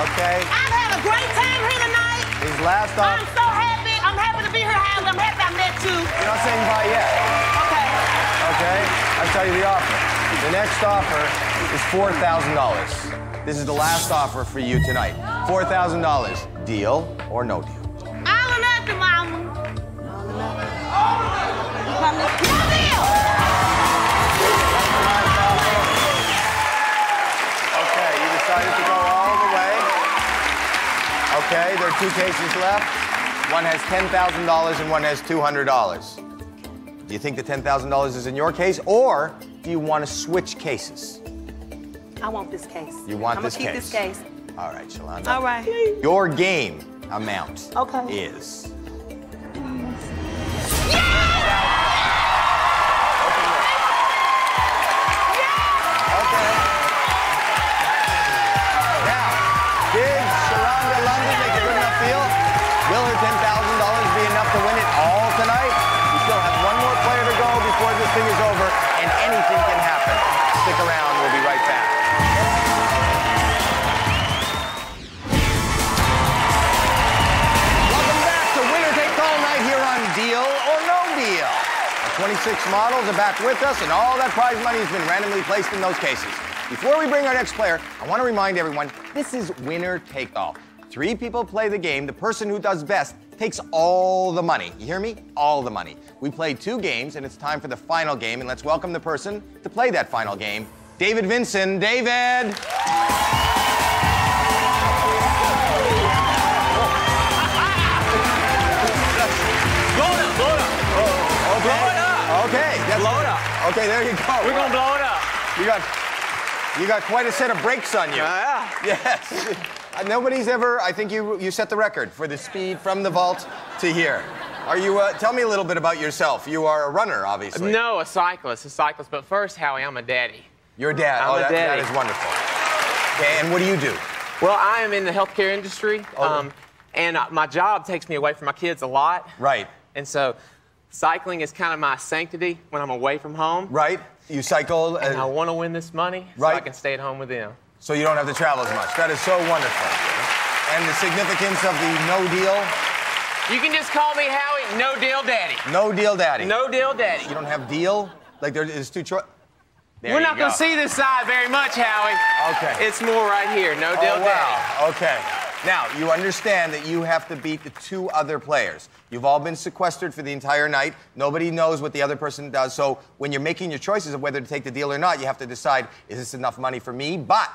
Okay. I've had a great time here tonight. These last off. I'm so happy. I'm happy to be here, Howie. I'm happy I met you. You're not saying bye yet. Okay. Okay, I'll tell you the offer. The next offer is $4,000. This is the last offer for you tonight. $4,000, deal or no deal? All or nothing, Mama. All or nothing. All or nothing. No deal. Decided to go all the way. Okay, there are 2 cases left. One has $10,000 and one has $200. Do you think the $10,000 is in your case, or do you want to switch cases? I want this case. You want this case? I'm gonna keep this case. All right, Shalanda. All right. Your game amount is. Will her $10,000 be enough to win it all tonight? We still have one more player to go before this thing is over, and anything can happen. Stick around, we'll be right back. Welcome back to Winner Takes All Night here on Deal or No Deal. Our 26 models are back with us, and all that prize money has been randomly placed in those cases. Before we bring our next player, I want to remind everyone, this is Winner Take All. 3 people play the game. The person who does best takes all the money. You hear me? All the money. We play 2 games, and it's time for the final game, and let's welcome the person to play that final game, David Vincent. David! Yes, blow it up. Okay, there you go. We're gonna blow it up. You got quite a set of brakes on you. Yes. Nobody's ever. I think you set the record for the speed from the vault to here. Are you? Tell me a little bit about yourself. You are a runner, obviously. No, a cyclist. But first, Howie, I'm a daddy. You're a dad. I'm a daddy. That is wonderful. Okay, and what do you do? Well, I am in the healthcare industry, and my job takes me away from my kids a lot. Right. And so, cycling is kind of my sanctity when I'm away from home. Right. You cycle. And I want to win this money so I can stay at home with them. So you don't have to travel as much. That is so wonderful. And the significance of the no deal. You can just call me Howie, no deal daddy. No deal daddy. No deal daddy. You don't have deal? Like, there is too short. We're not going to see this side very much, Howie. Okay. It's more right here. No deal daddy. Wow. Okay. Now, you understand that you have to beat the two other players. You've all been sequestered for the entire night. Nobody knows what the other person does. So when you're making your choices of whether to take the deal or not, you have to decide, is this enough money for me? But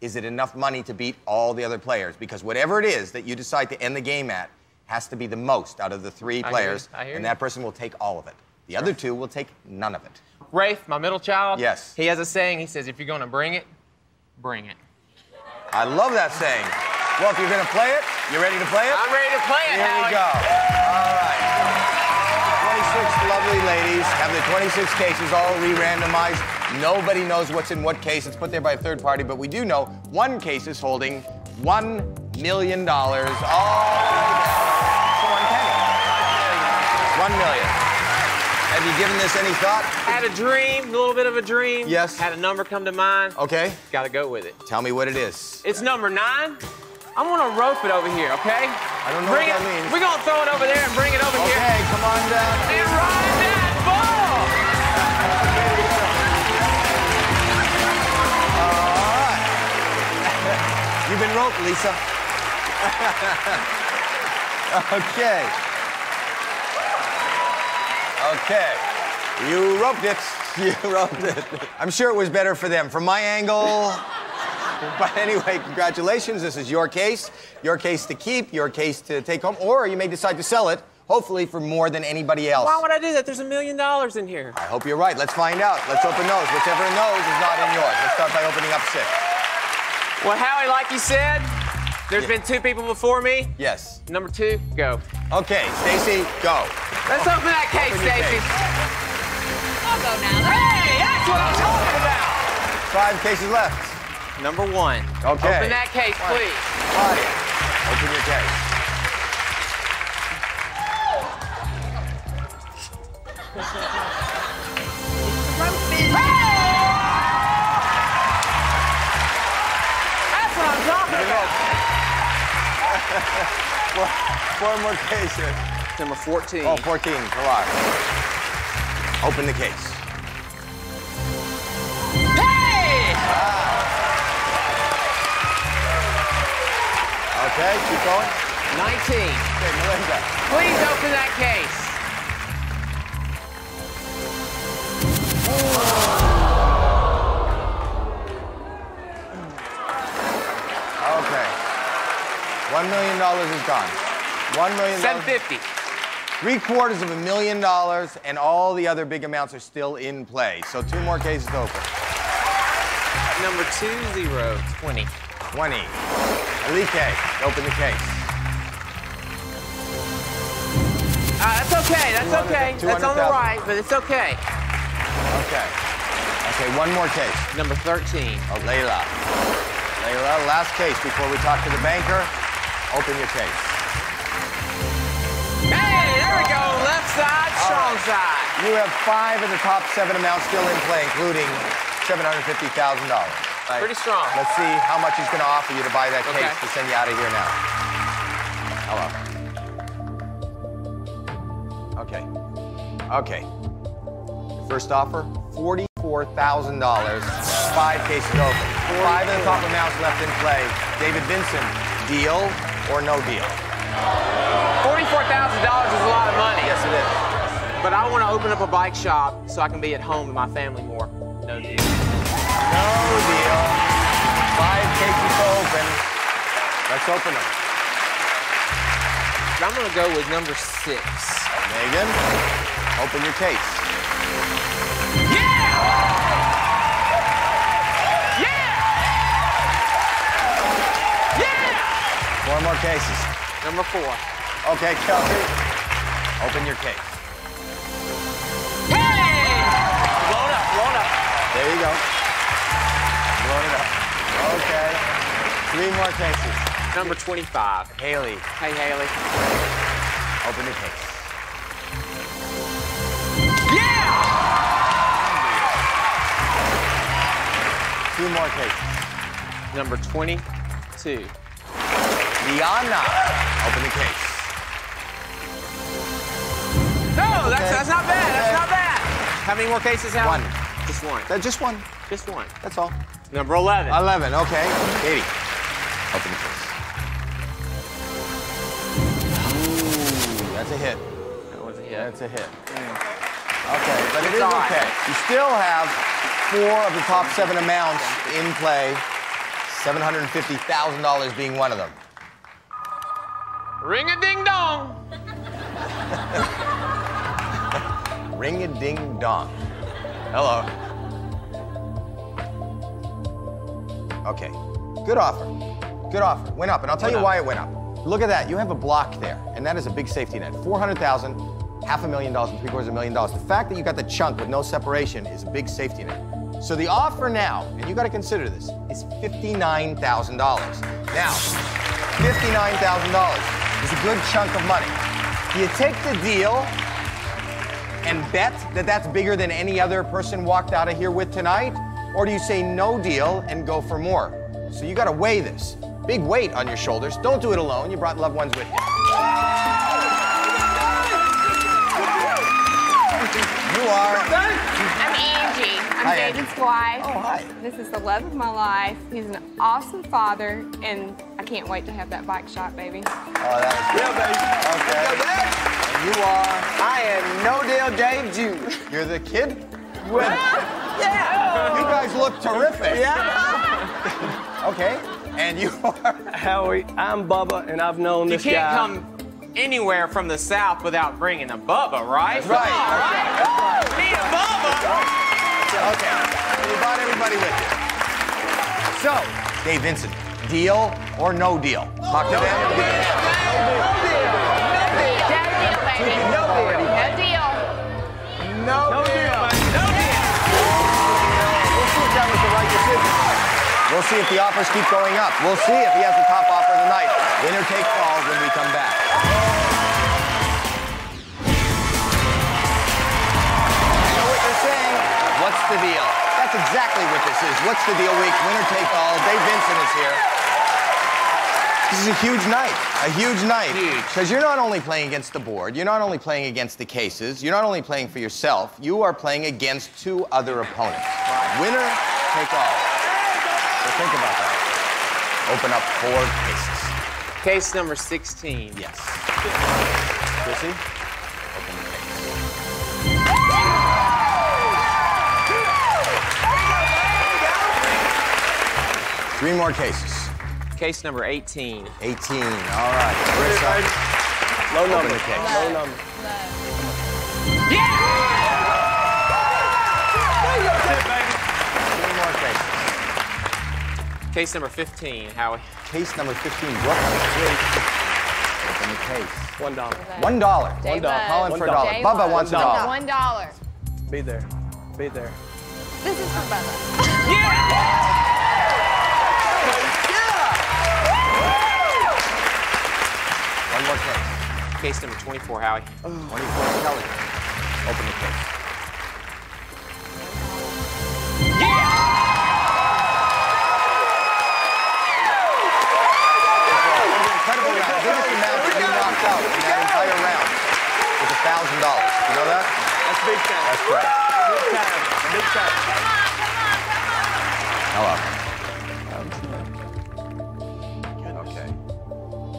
is it enough money to beat all the other players? Because whatever it is that you decide to end the game at has to be the most out of the three players. I hear you. And that person will take all of it. The other two will take none of it. Rafe, my middle child, yes, he has a saying. He says, if you're going to bring it, bring it. I love that saying. Well, if you're going to play it, you ready to play it? I'm ready to play it, Howie. Here we go. All right. 26 lovely ladies have the 26 cases all re-randomized. Nobody knows what's in what case. It's put there by a third party, but we do know one case is holding $1 million. $1 million. Have you given this any thought? Had a dream, a little bit of a dream. Yes. Had a number come to mind. Okay. Gotta go with it. Tell me what it is. It's number 9. I'm gonna rope it over here, okay? I don't know what that means. We're gonna throw it over there and bring it over here. Okay, come on down. And ride that ball! All right. You've been roped, Lisa. Okay. Okay, you roped it. You roped it. I'm sure it was better for them from my angle. But anyway, congratulations. This is your case. Your case to keep, your case to take home, or you may decide to sell it, hopefully for more than anybody else. Why would I do that? There's $1 million in here. I hope you're right. Let's find out. Let's open those. Whichever in those is not in yours. Let's start by opening up 6. Well, Howie, like you said, there's been two people before me. Yes. Number 2, go. Okay, Stacy, go. Let's open that case, Stacy. I'll go now. Hey, that's what I'm talking about. 5 cases left. Number 1. Okay. Open that case, please. Claudia, open your case. That's what I'm talking about. Four more cases. Number 14. Oh, 14, correct. Open the case. Hey! Ah. Okay, keep going. 19. Okay, Melinda. Please open that case. Okay. $1 million is gone. $1 million. 750. $750,000, and all the other big amounts are still in play. So 2 more cases open. Number 20. 20. Alike, open the case. That's okay, that's okay. That's on the right, but it's okay. Okay. Okay, 1 more case. Number 13. Oh, Layla. Layla, last case before we talk to the banker. Open your case. There we go, left side, strong side. You have 5 of the top 7 amounts still in play, including $750,000. Right. Pretty strong. Let's see how much he's going to offer you to buy that case to send you out of here now. Hello. Okay. Okay. First offer, $44,000. 5 cases open. 5 of the top amounts left in play. David Vincent, deal or no deal? $44,000 is a lot of money. Yes, it is. But I want to open up a bike shop so I can be at home with my family more. No deal. No deal. 5 cases to open. Let's open them. I'm going to go with number 6. Megan, open your case. cases. Number 4. Okay, Kelsey, open your case. Hey! Blow it up. There you go. Blow it up. Okay. 3 more cases. Number 25. Haley. Hey, Haley. Open the case. Yeah! 2 more cases. Number 22. Liana. Open the case. No, that's not bad. That's not bad. How many more cases now? 1. Just 1. Just one. That's all. Number 11. 11, okay. Katie. Open the case. Ooh, that's a hit. That was a hit. That's a hit. Mm. Okay, but it is okay. You still have 4 of the top 7 amounts in play. $750,000 being one of them. Ring-a-ding-dong. Ring-a-ding-dong. Hello. Okay. Good offer. Went up, and I'll tell you why it went up. Look at that. You have a block there, and that is a big safety net. $400,000, $500,000, and $750,000. The fact that you got the chunk with no separation is a big safety net. So the offer now, and you got to consider this, is $59,000. Now, $59,000 is a good chunk of money. Do you take the deal and bet that that's bigger than any other person walked out of here with tonight? Or do you say no deal and go for more? So you got to weigh this. Big weight on your shoulders. Don't do it alone. You brought loved ones with you. You are... I'm David's wife. Oh, hi. This is the love of my life. He's an awesome father, and I can't wait to have that bike shot, baby. Oh, that was good, baby. Okay. And you are? I am No Deal Dave Jr. You're the kid? Well, yeah. You guys look terrific. Yeah. Okay. And you are? Howie, I'm Bubba, and I've known this guy. You can't come anywhere from the South without bringing a Bubba, right? That's right. All right. Be a Bubba. Okay, you brought everybody with you. So, Dave Vincent, deal or no deal? Talk to them. No deal. No deal, baby. We'll see if that was the right decision. We'll see if the offers keep going up. We'll see if he has the top offer of the night. Winner take all when we come back. What's the deal? That's exactly what this is. What's the deal week? Winner take all. Dave Vincent is here. This is a huge night. A huge night. Huge. Because you're not only playing against the board, you're not only playing against the cases, you're not only playing for yourself, you are playing against 2 other opponents. Wow. Winner take all. So think about that. Open up 4 cases. Case number 16. Yes. Chrissy? Open the case. Three more cases. Case number 18. 18, all right. Marissa, low number. Yeah! Yeah! 3 more cases. Case number 15, Howie. Case number 15, Brooklyn. Open the case. $1. $1. Calling for $1. Bubba wants $1. $1. Be there. This is for Bubba. Yeah! One more case. Case number 24, Howie. 24, Kelly. Open the case. Incredible round. The biggest amount to be knocked out in that entire round is $1,000. You know that? That's big time. That's right. Big time. Hello.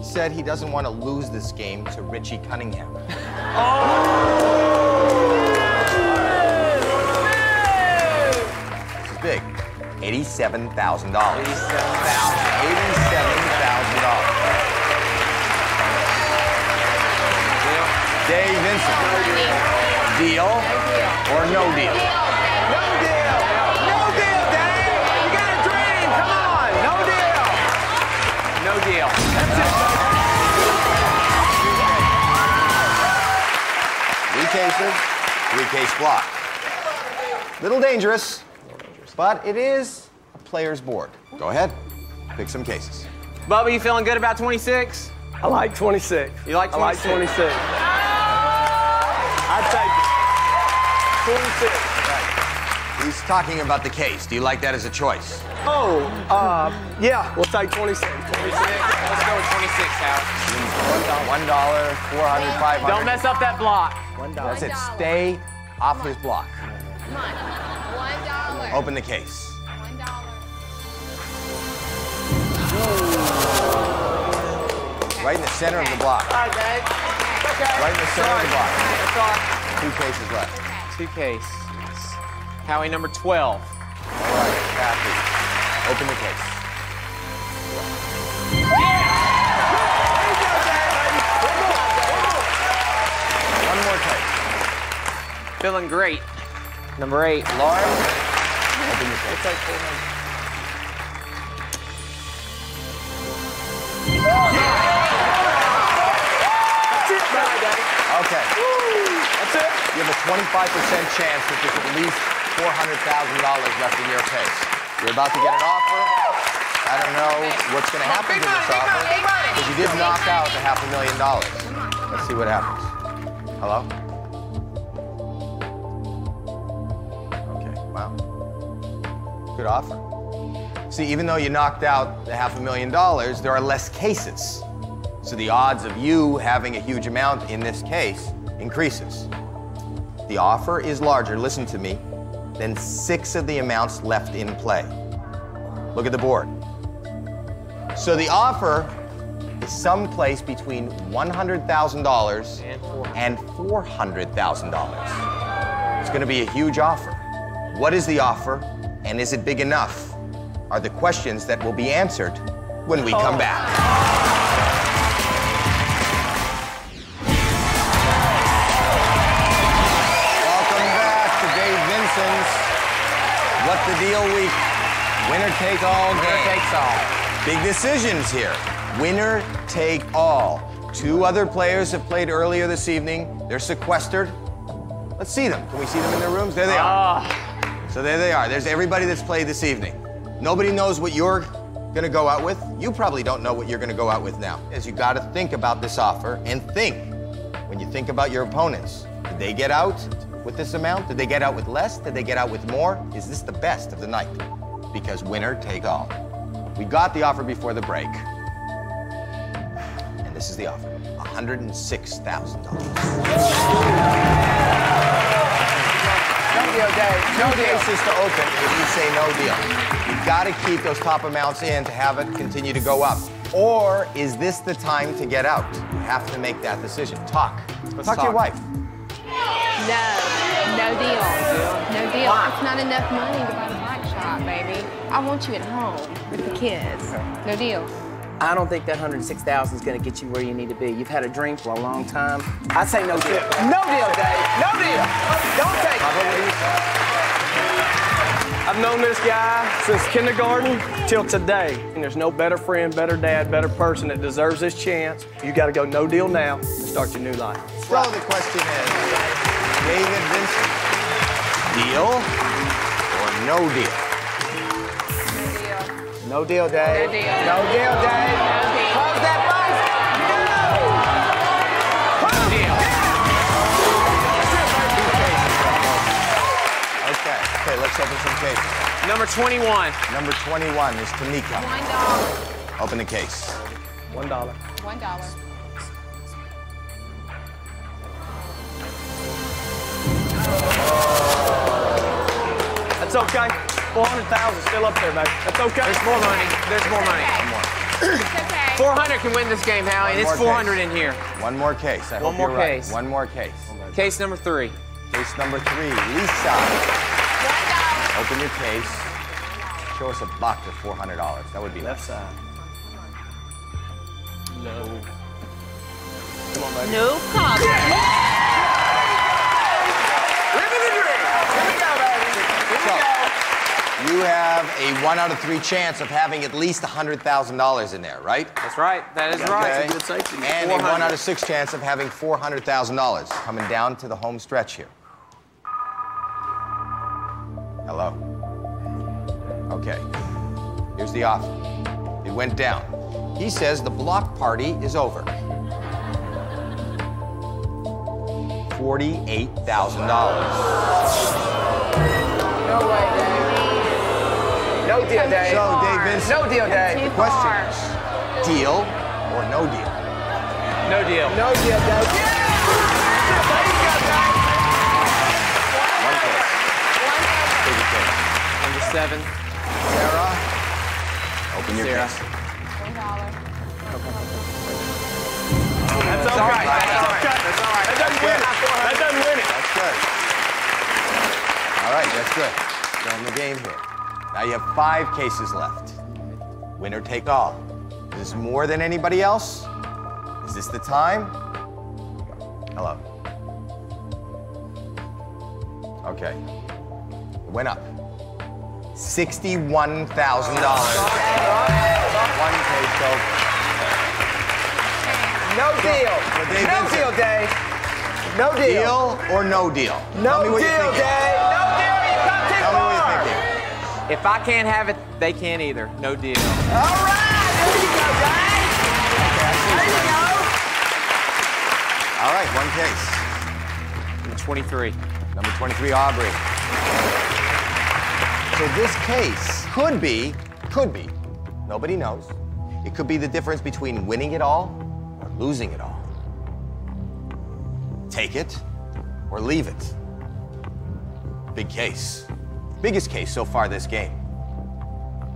Said he doesn't want to lose this game to Richie Cunningham. Oh! This is big. $87,000. $87,000. Dave Vincent. Deal or no deal? No deal! No deal, Dave! You got a dream! Come on! No deal! No deal. That's it. suitcase block. Little dangerous, but it is a player's board. Go ahead, pick some cases. Bubba, you feeling good about 26? I like 26. You like 26? I like 26. I take it. 26. He's talking about the case. Do you like that as a choice? Oh, yeah. We'll take 26. 26. Let's go with 26, Howard. $1, $400, $500. Don't mess up that block. $1. That's it. Stay off this block. Come on. $1. Open the case. $1. Right in the center of the block. All right, Dave. Okay. Right in the center of the block. Two cases left. Two cases. Howie, number 12. All right, happy. Open the case. Yeah! One more case. Feeling great. Number 8, Lauren. Open the case. That's it, Dave. Okay. That's it. You have a 25% chance that there's at least $400,000 left in your case. You're about to get an offer. I don't know what's going to happen to this offer, because you did knock out the $500,000. Let's see what happens. Hello? Okay, wow. Good offer. See, even though you knocked out the $500,000, there are less cases. So the odds of you having a huge amount in this case increases. The offer is larger, listen to me, then 6 of the amounts left in play. Look at the board. So the offer is someplace between $100,000 and $400,000. It's gonna be a huge offer. What is the offer, and is it big enough? Are the questions that will be answered when we come back. What the deal week? Winner take all game. Winner takes all. Big decisions here. Winner take all. 2 other players have played earlier this evening. They're sequestered. Let's see them. Can we see them in their rooms? There they are. So there they are. There's everybody that's played this evening. Nobody knows what you're gonna go out with. You probably don't know what you're gonna go out with now. As you gotta think about this offer and think. When you think about your opponents, did they get out with this amount? Did they get out with less? Did they get out with more? Is this the best of the night? Because winner take all. We got the offer before the break. And this is the offer, $106,000. No deal, Dave. No cases to open if you say no deal. You've got to keep those top amounts in to have it continue to go up. Or is this the time to get out? You have to make that decision. Talk. Talk to your wife. No deal. No deal. Why? It's not enough money to buy the bike shop, baby. I want you at home with the kids. No deal. I don't think that $106,000 is going to get you where you need to be. You've had a dream for a long time. I say no deal. No deal, Dave. No deal. Don't take it. I've known this guy since kindergarten till today. And there's no better friend, better dad, better person that deserves this chance. You got to go no deal now and start your new life. Well, the question is, David Vincent, deal or no deal? No deal. No deal, Dave. No deal. No deal, Dave. No deal. Close that box. No. No deal. Yeah. Okay. Okay, let's open some cases. Number 21. Number 21 is Tamika. $1. Open the case. $1. $1. That's okay. 400,000 still up there, baby. That's okay. There's more money. There's more money. One more. It's okay. 400 can win this game, Howie. It's 400 in here. One more case. I hope you're right. One more case. Case number 3. Case number 3. Lisa. $1. Open your case. Show us a box of $400. That would be left side. No. Come on, baby. No problem. Yeah. So, you have a 1 out of 3 chance of having at least $100,000 in there, right? That's right. That is right. It's a good safety. And a 1 out of 6 chance of having $400,000 coming down to the home stretch here. Hello? Okay. Here's the offer. It went down. He says the block party is over. $48,000. No way, Dave. No deal, Dave. So, Dave Vincent. No deal, Dave. Questions. Deal or no deal? No deal. No deal, Dave. Yeah! There you go, Dave. One case. One case. Number 7. Sarah. Open your case. $1. Okay. That's all right. That's all right. That's all right. That doesn't win it. That doesn't win it. That's good. All right, that's good. You're on the game here. Now you have 5 cases left. Winner take all. Is this more than anybody else? Is this the time? Hello. Okay. It went up. $61,000. One case over. No deal. No deal, Dave. No deal. Deal or no deal? No deal, Dave. If I can't have it, they can't either. No deal. All right, there you go, guys. Okay, there you go. All right, one case. Number 23. Number 23, Aubrey. So this case could be, nobody knows. It could be the difference between winning it all or losing it all. Take it or leave it. Big case. Biggest case so far this game.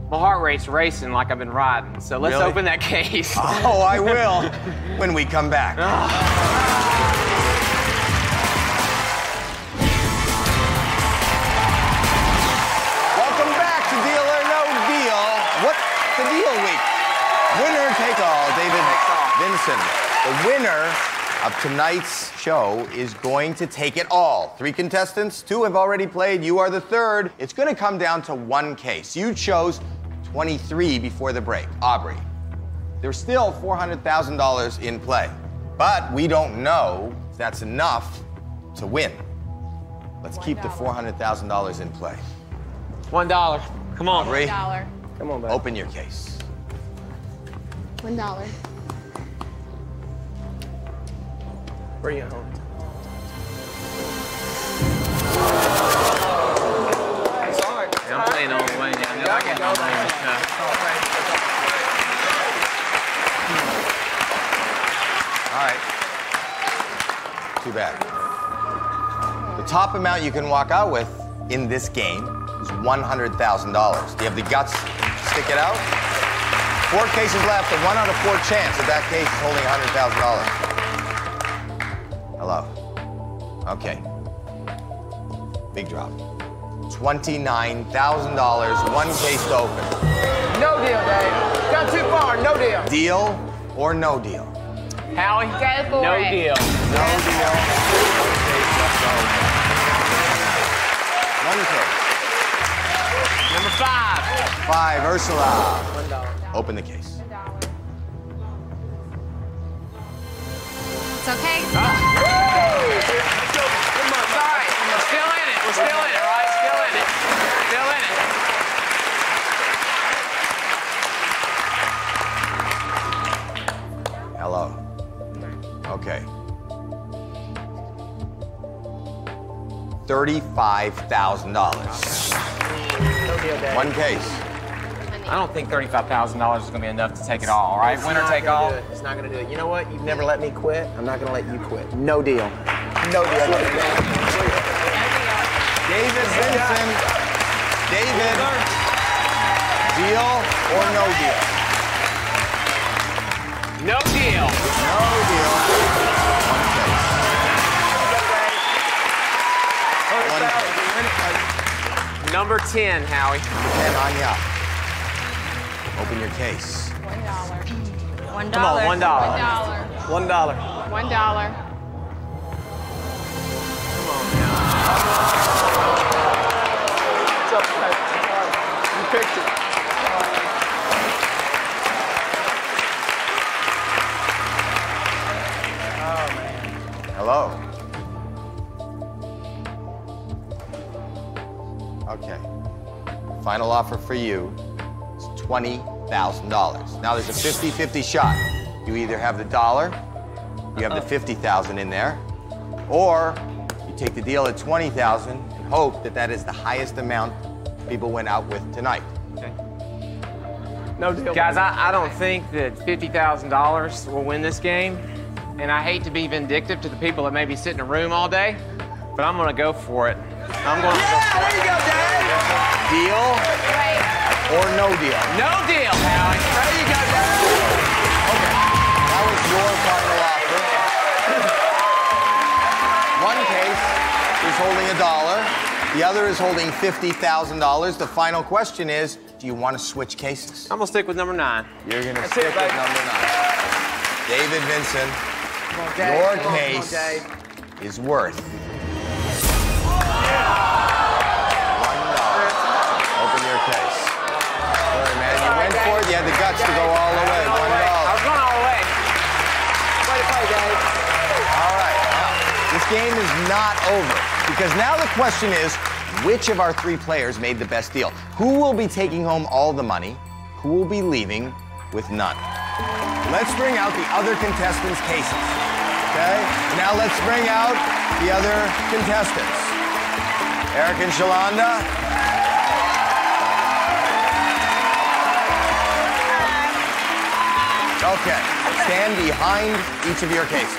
My heart rate's racing like I've been riding, so let's open that case. Oh, I will when we come back. Welcome back to Deal or No Deal. What's the deal week? Winner take all, David Vincent. The winner of tonight's show is going to take it all. 3 contestants, 2 have already played, you are the 3rd. It's gonna come down to 1 case. You chose 23 before the break, Aubrey. There's still $400,000 in play, but we don't know if that's enough to win. Let's keep the $400,000 in play. $1, come on. Aubrey, come on, buddy. Open your case. $1. Bring it home. It's hard. I'm playing all the way now. I know I can all the way. All right. Too bad. The top amount you can walk out with in this game is $100,000. Do you have the guts to stick it out? 4 cases left, a 1 out of 4 chance that that case is holding $100,000. Hello. Okay. Big drop. $29,000, 1 case to open. No deal, Dave. Got too far, no deal. Deal or no deal? Howie? Go for it. No deal. No deal. 1 case. Number 5. 5, Ursula. $1. Open the case. It's okay. Sorry, we're still in it. We're still in it, right? Still in it. Still in it. Hello. Okay. $35,000. 1 case. I don't think $35,000 is going to be enough to take it all right? It's winner take all? It's not going to do it. You know what? You've never let me quit. I'm not going to let you quit. No deal. No deal. No deal. David Vincent. David. Deal or no deal? No deal. No deal. 1 case. 1 case. Number 10, Howie. Number 10, Anya. Open your case. $1. $1. Come on, $1. $1. $1. Come on now. You picked it. Oh, man. Hello. Okay. Final offer for you is $20,000. Now there's a 50-50 shot. You either have the dollar, you have the 50,000 in there, or you take the deal at 20,000 and hope that that is the highest amount people went out with tonight. Okay. No deal. Guys, I don't think that $50,000 will win this game, and I hate to be vindictive to the people that maybe sit in a room all day, but I'm gonna go for it. I'm gonna go for it. There you go, Dad. Deal or no deal? No deal, Howie. There you go, Dad. Okay, that was your final offer. One case is holding a dollar. The other is holding $50,000. The final question is, do you want to switch cases? I'm gonna stick with number 9. You're gonna stick with number 9. David Vincent, your case is worth $1. Open your case. Sorry, man. You went for it. You had the guts to go all the way. $1. I was going all the way. Way to play, Dave. All right. Now, this game is not over, because now the question is, which of our 3 players made the best deal? Who will be taking home all the money? Who will be leaving with none? Let's bring out the other contestants' cases, okay? Now let's bring out the other contestants. Eric and Shalanda. Okay, stand behind each of your cases.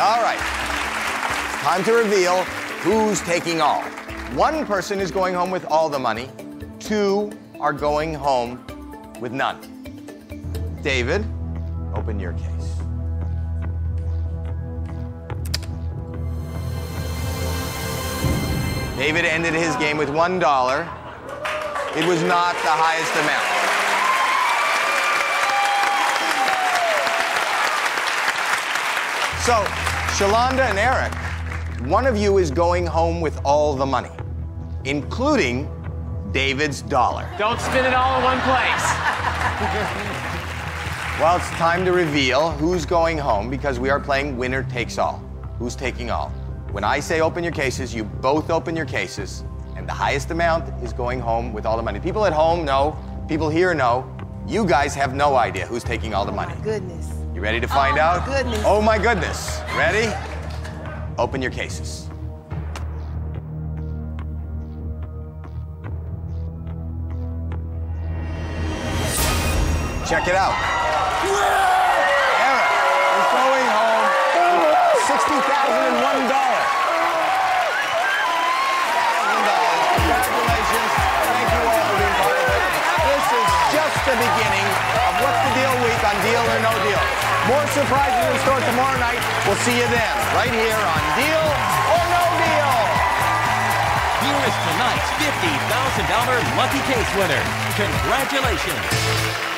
All right, time to reveal who's taking all. One person is going home with all the money. 2 are going home with none. David, open your case. David ended his game with $1. It was not the highest amount. So, Shalanda and Eric, one of you is going home with all the money, including David's dollar. Don't spend it all in one place. Well, it's time to reveal who's going home, because we are playing winner takes all. Who's taking all? When I say open your cases, you both open your cases, and the highest amount is going home with all the money. People at home know, people here know. You guys have no idea who's taking all the money. Oh my goodness. You ready to find out? Oh my goodness. Oh my goodness. Ready? Open your cases. Check it out. Yeah. Eric is going home with $60,001. $60,000. Congratulations. Thank you all for being part of it. This is just the beginning of What's the Deal Week on Deal or No Deal. More surprises in store tomorrow night. We'll see you then, right here on Deal or No Deal. Here is tonight's $50,000 lucky case winner. Congratulations.